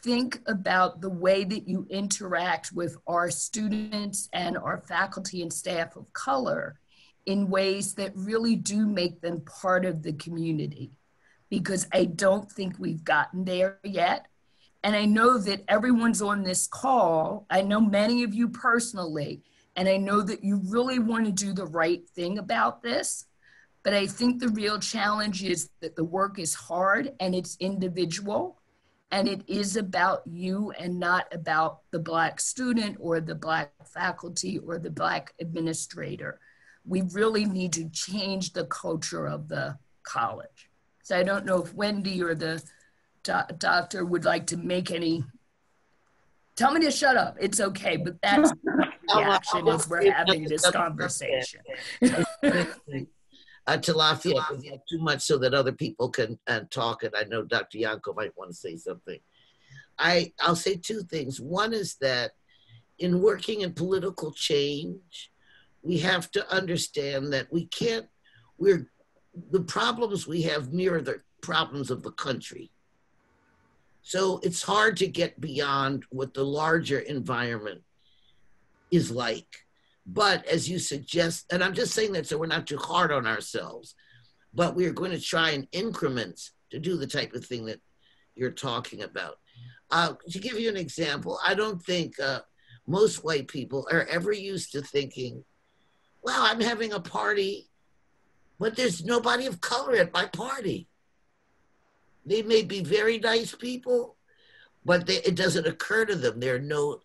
think about the way that you interact with our students and our faculty and staff of color in ways that really do make them part of the community. Because I don't think we've gotten there yet. And I know that everyone's on this call. I know many of you personally, and I know that you really want to do the right thing about this. But I think the real challenge is that the work is hard and it's individual and it is about you and not about the Black student or the Black faculty or the Black administrator. We really need to change the culture of the college. So I don't know if Wendy or the doctor would like to make any, tell me to shut up, it's okay, but that's the reaction as we're having this conversation. To Lafayette, we have too much so that other people can talk, and I know Dr. Yanco might want to say something. I'll say two things. One is that in working in political change, we have to understand that we can't, the problems we have mirror the problems of the country. So it's hard to get beyond what the larger environment is like. But as you suggest, and I'm just saying that so we're not too hard on ourselves, but we're going to try in increments to do the type of thing that you're talking about. To give you an example, I don't think most white people are ever used to thinking, wow, I'm having a party, but there's nobody of color at my party. They may be very nice people, but they, it doesn't occur to them. There are no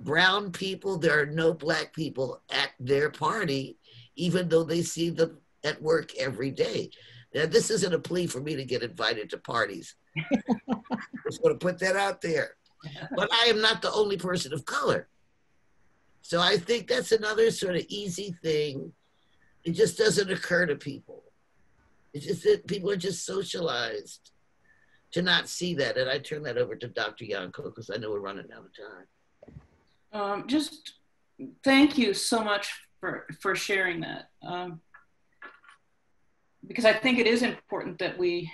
brown people, there are no black people at their party, even though they see them at work every day. Now, this isn't a plea for me to get invited to parties. I'm just going to put that out there. But I am not the only person of color. So I think that's another sort of easy thing. It just doesn't occur to people. It's just that people are just socialized to not see that. And I turn that over to Dr. Yanco because I know we're running out of time. Just thank you so much for sharing that. Because I think it is important that we,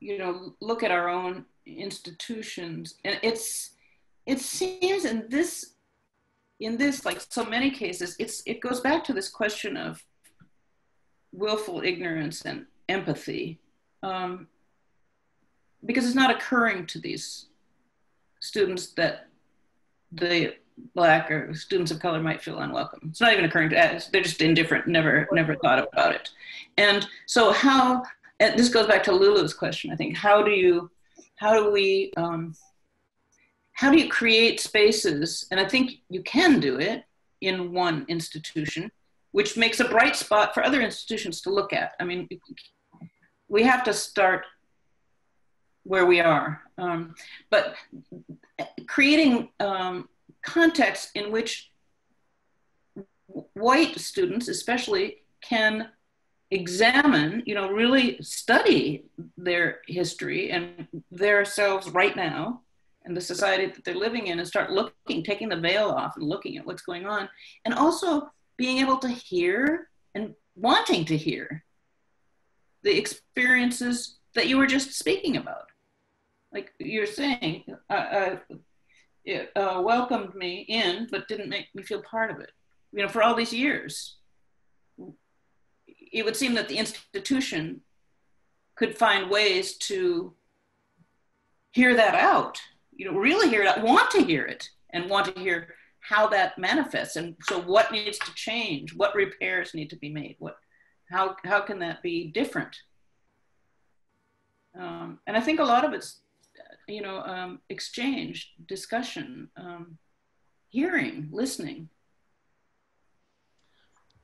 you know, look at our own institutions. And it seems in this, like so many cases, it goes back to this question of willful ignorance and empathy, because it's not occurring to these students that the black or students of color might feel unwelcome. It's not even occurring to us. They're just indifferent, never thought about it. And so how, and this goes back to Lulu's question, I think, how do you create spaces, and I think you can do it in one institution, which makes a bright spot for other institutions to look at. I mean, we have to start where we are, but creating contexts in which white students especially can examine, you know, really study their history and their selves right now and the society that they're living in, and start looking, taking the veil off and looking at what's going on, and also being able to hear and wanting to hear the experiences that you were just speaking about. Like you're saying, it welcomed me in, but didn't make me feel part of it. You know, for all these years, it would seem that the institution could find ways to hear that out. You know, really hear it out, want to hear it, and want to hear how that manifests. And so what needs to change? What repairs need to be made? How can that be different? And I think a lot of it's, you know, exchange, discussion, hearing, listening.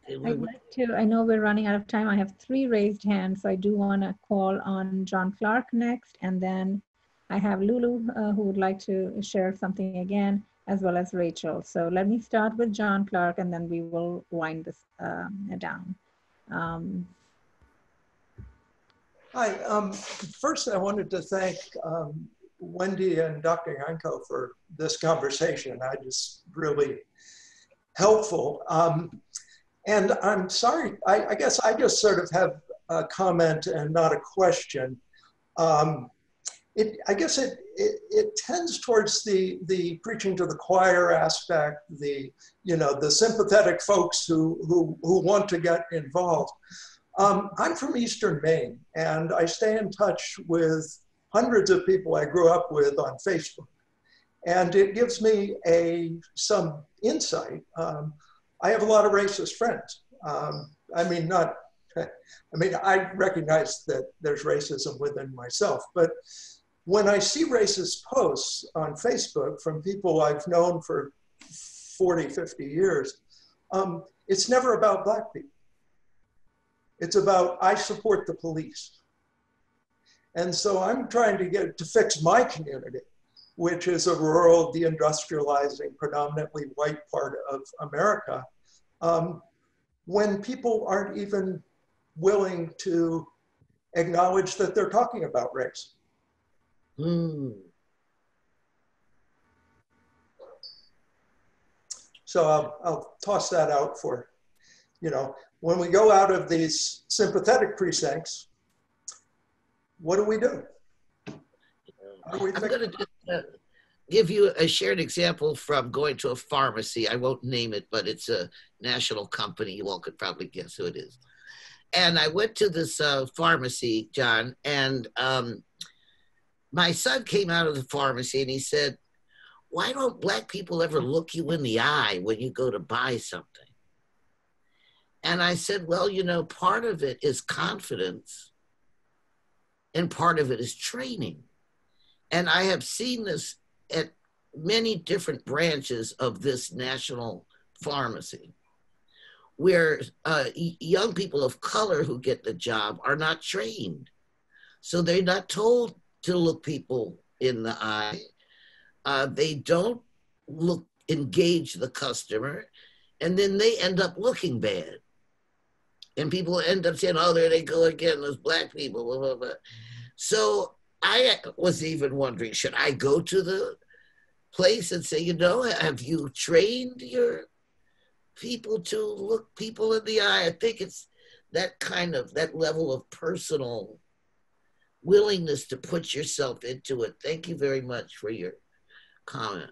I'd like to, I know we're running out of time. I have 3 raised hands, so I do want to call on John Clark next, and then I have Lulu, who would like to share something again, as well as Rachel. So let me start with John Clark, and then we will wind this down. Hi, first I wanted to thank Wendy and Dr. Yanco for this conversation. It's really helpful. And I'm sorry, I guess I just sort of have a comment and not a question. I guess it tends towards the preaching to the choir aspect, the sympathetic folks who want to get involved. I'm from Eastern Maine, and I stay in touch with hundreds of people I grew up with on Facebook, and it gives me some insight. I have a lot of racist friends. I recognize that there's racism within myself, but when I see racist posts on Facebook from people I've known for 40, 50 years, it's never about black people. It's about, I support the police. And so I'm trying to get to fix my community, which is a rural, deindustrializing, predominantly white part of America, when people aren't even willing to acknowledge that they're talking about race. Mm. So I'll toss that out for, you know, when we go out of these sympathetic precincts, what do we do? I'm going to just give you a shared example from going to a pharmacy. I won't name it, but it's a national company. You all could probably guess who it is. And I went to this pharmacy, John, and my son came out of the pharmacy and he said, "Why don't black people ever look you in the eye when you go to buy something?" And I said, well, you know, part of it is confidence and part of it is training. And I have seen this at many different branches of this national pharmacy, where young people of color who get the job are not trained. So they're not told to look people in the eye. They don't engage the customer, and then they end up looking bad. And people end up saying, oh, there they go again, those black people, blah, blah, blah. So I was even wondering, should I go to the place and say, you know, have you trained your people to look people in the eye? I think it's that kind of, that level of personal willingness to put yourself into it. Thank you very much for your comment.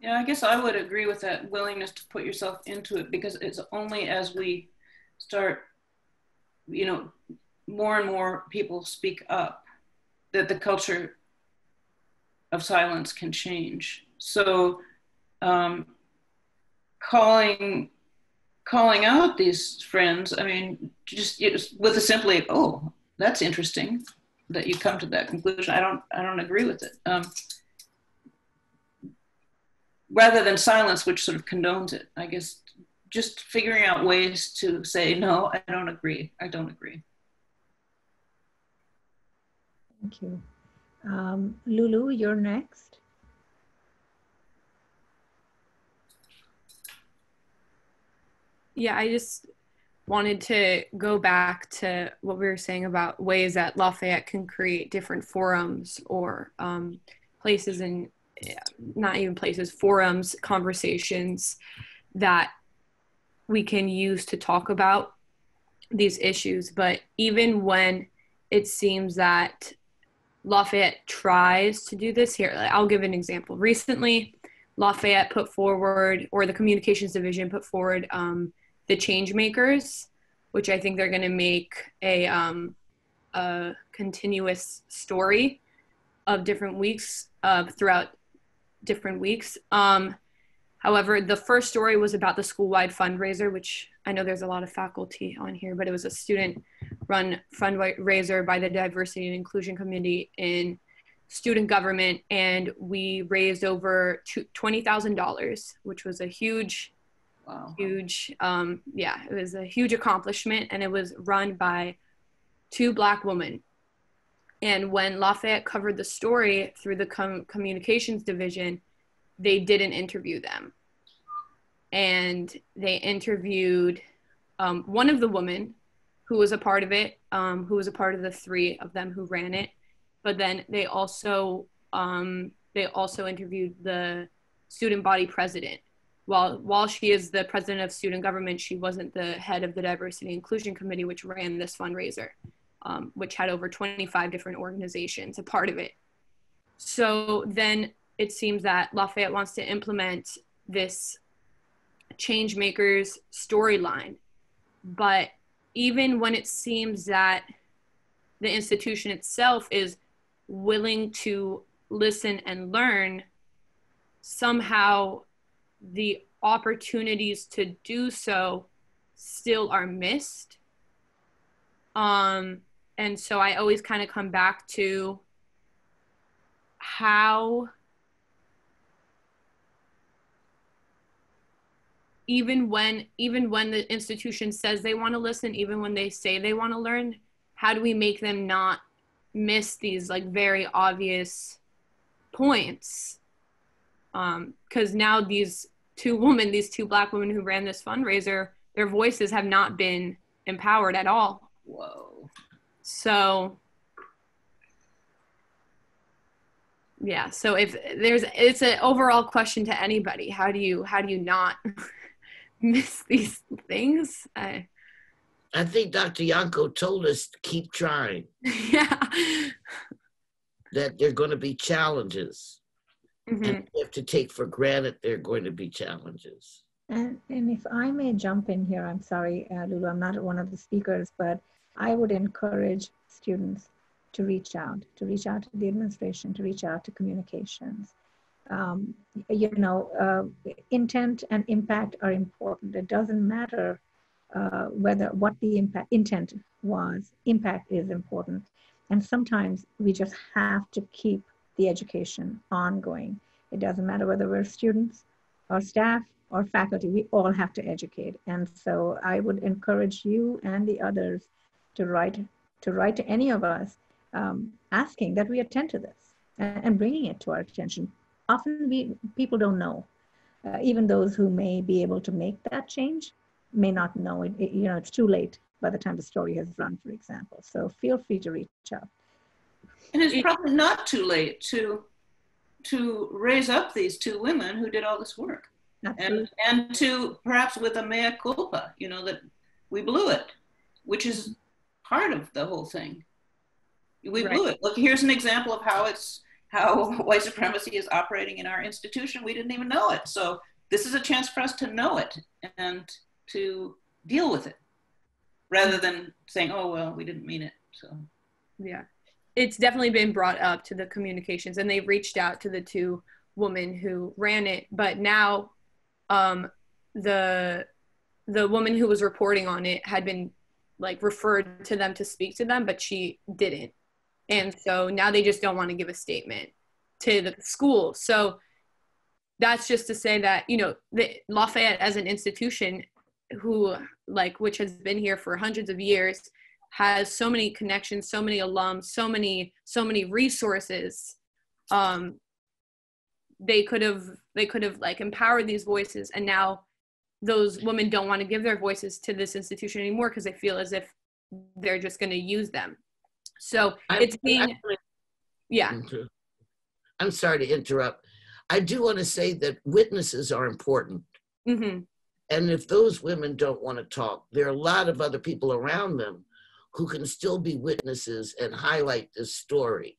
Yeah, I guess I would agree with that willingness to put yourself into it, because it's only as we start, you know, more and more people speak up that the culture of silence can change. So calling out these friends, I mean, just with a simply, oh, that's interesting that you come to that conclusion. I don't agree with it. Rather than silence, which sort of condones it, I guess, just figuring out ways to say, no, I don't agree. I don't agree. Thank you. Lulu, you're next. Yeah, I just wanted to go back to what we were saying about ways that Lafayette can create different forums or places, and not even places, forums, conversations that we can use to talk about these issues. But even when it seems that Lafayette tries to do this here, I'll give an example. Recently, Lafayette put forward, or the communications division put forward, the change makers, which I think they're going to make a continuous story of different weeks throughout different weeks. However, the first story was about the school-wide fundraiser, which I know there's a lot of faculty on here, but it was a student-run fundraiser by the Diversity and Inclusion Committee in student government, and we raised over $20,000, which was a huge, wow, huge, yeah, it was a huge accomplishment, and it was run by two Black women. And when Lafayette covered the story through the communications division, they didn't interview them. And they interviewed one of the women who was a part of it, who was a part of the three of them who ran it. But then they also interviewed the student body president. While she is the president of student government, she wasn't the head of the Diversity and Inclusion Committee, which ran this fundraiser, which had over 25 different organizations a part of it. So then it seems that Lafayette wants to implement this change makers storyline. But even when it seems that the institution itself is willing to listen and learn, somehow the opportunities to do so still are missed. And so I always kind of come back to how, even when the institution says they want to listen, even when they say they want to learn, how do we make them not miss these like very obvious points? Because now these two women, these two Black women who ran this fundraiser, their voices have not been empowered at all. Whoa. So, yeah. So if there's, it's an overall question to anybody. How do you not miss these things? I think Dr. Yanco told us to keep trying. Yeah. That there are going to be challenges. Mm-hmm. And we have to take for granted there are going to be challenges. And if I may jump in here, I'm sorry, Lulu, I'm not one of the speakers, but I would encourage students to reach out to the administration, to reach out to communications. You know, intent and impact are important. It doesn't matter whether what the impact, intent was, impact is important. And sometimes we just have to keep the education ongoing. It doesn't matter whether we're students or staff or faculty, we all have to educate. And so I would encourage you and the others to write to any of us asking that we attend to this and bringing it to our attention. Often people don't know. Even those who may be able to make that change may not know it. You know, it's too late by the time the story has run, for example. So feel free to reach out. And it's probably not too late to raise up these two women who did all this work. Absolutely. And to perhaps with a mea culpa, you know, that we blew it, which is part of the whole thing. We blew it. Look, here's an example of how white supremacy is operating in our institution. We didn't even know it. So this is a chance for us to know it and to deal with it rather than saying, oh, well, we didn't mean it. So, yeah, it's definitely been brought up to the communications, and they've reached out to the two women who ran it. But now the woman who was reporting on it had been like referred to them to speak to them, but she didn't. And so now they just don't want to give a statement to the school. So that's just to say that, you know, Lafayette as an institution which has been here for hundreds of years, has so many connections, so many alums, so many resources. They could have like empowered these voices. And now those women don't want to give their voices to this institution anymore because they feel as if they're just going to use them. So it's being, yeah. I'm sorry to interrupt. I do want to say that witnesses are important. Mm-hmm. And if those women don't want to talk, there are a lot of other people around them who can still be witnesses and highlight this story.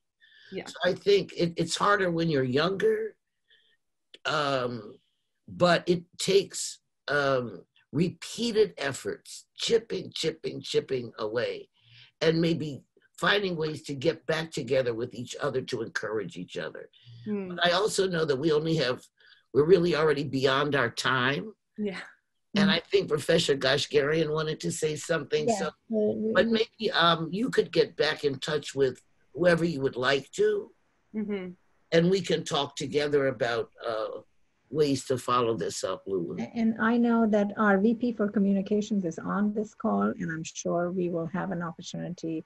Yeah. So I think it's harder when you're younger, but it takes repeated efforts, chipping away, and maybe finding ways to get back together with each other to encourage each other. Mm. But I also know that we're really already beyond our time. Yeah. And I think Professor Goshgarian wanted to say something. Yeah. So, but maybe you could get back in touch with whoever you would like to, mm-hmm. and we can talk together about ways to follow this up, Lulu. And I know that our VP for communications is on this call, and I'm sure we will have an opportunity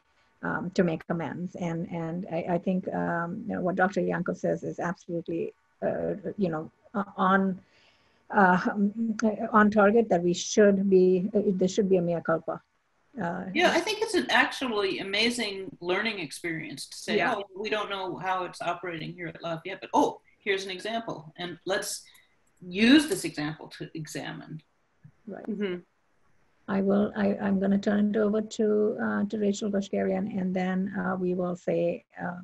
to make amends. And I think you know, what Dr. Yanco says is absolutely, you know, on target, that we should be, there should be a mea culpa. Yeah, I think it's an actually amazing learning experience to say, yeah. Oh, we don't know how it's operating here at Lafayette, but oh, here's an example. And let's use this example to examine. Right. Mm-hmm. I'm going to turn it over to Rachel Goshgarian, and then we will say our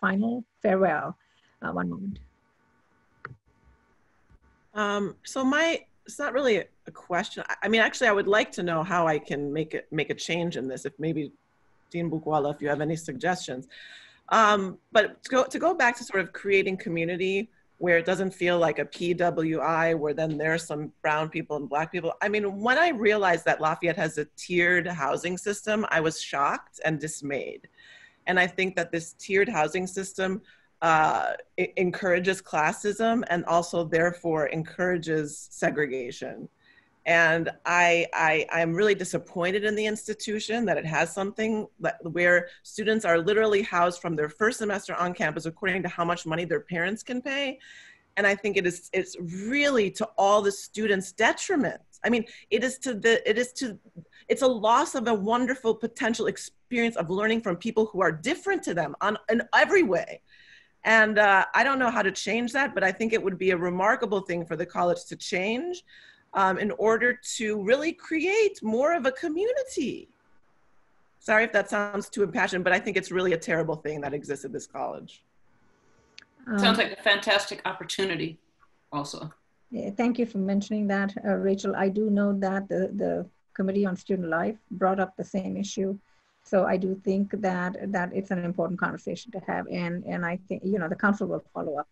final farewell. One moment. So it's not really a question. I mean, actually, I would like to know how I can make a change in this. If maybe Dean Bookwala, if you have any suggestions. But to go back to sort of creating community where it doesn't feel like a PWI, where then there's some brown people and black people. I mean, when I realized that Lafayette has a tiered housing system, I was shocked and dismayed. And I think that this tiered housing system it encourages classism and also therefore encourages segregation. And I'm really disappointed in the institution that it has something where students are literally housed from their first semester on campus according to how much money their parents can pay. And I think it's really to all the students' detriment. I mean, it's a loss of a wonderful potential experience of learning from people who are different to them in every way. And I don't know how to change that, but I think it would be a remarkable thing for the college to change in order to really create more of a community. Sorry if that sounds too impassioned, but I think it's really a terrible thing that exists at this college. Sounds like a fantastic opportunity also. Yeah, thank you for mentioning that, Rachel. I do know that the Committee on Student Life brought up the same issue. So I do think that it's an important conversation to have. And I think, you know, the council will follow up.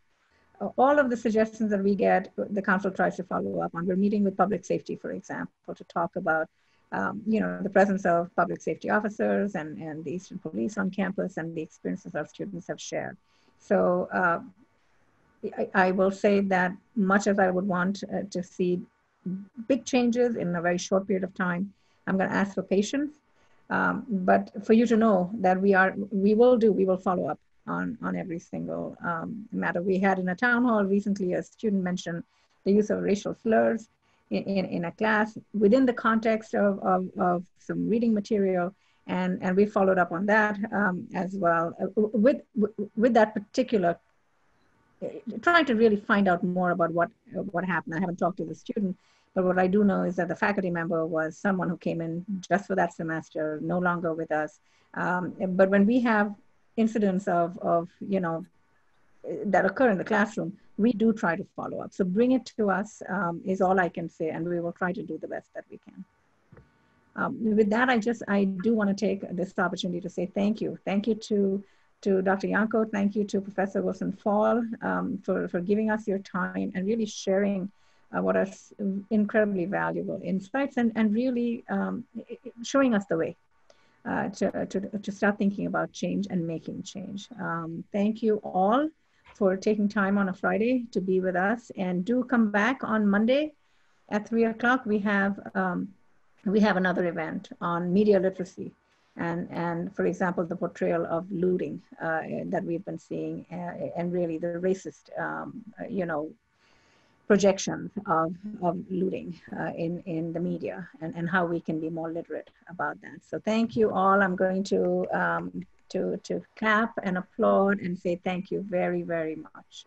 All of the suggestions that we get, the council tries to follow up on. We're meeting with public safety, for example, to talk about the presence of public safety officers and the Eastern Police on campus and the experiences our students have shared. So I will say that much as I would want to see big changes in a very short period of time, I'm going to ask for patience. But for you to know that we will follow up on every single matter. We had in a town hall recently, a student mentioned the use of racial slurs in a class within the context of some reading material. And we followed up on that as well with that particular, trying to really find out more about what happened. I haven't talked to the student, but what I do know is that the faculty member was someone who came in just for that semester, no longer with us. But when we have incidents of that occur in the classroom, we do try to follow up. So bring it to us is all I can say, and we will try to do the best that we can. With that, I do want to take this opportunity to say thank you. Thank you to Dr. Yanco. Thank you to Professor Wilson-Fall for giving us your time and really sharing what are incredibly valuable insights and really showing us the way to start thinking about change and making change. Thank you all for taking time on a Friday to be with us, and do come back on Monday at 3 o'clock. We have another event on media literacy and for example, the portrayal of looting that we've been seeing and really the racist, projections of looting in the media and how we can be more literate about that. So thank you all. I'm going to clap and applaud and say thank you very, very much.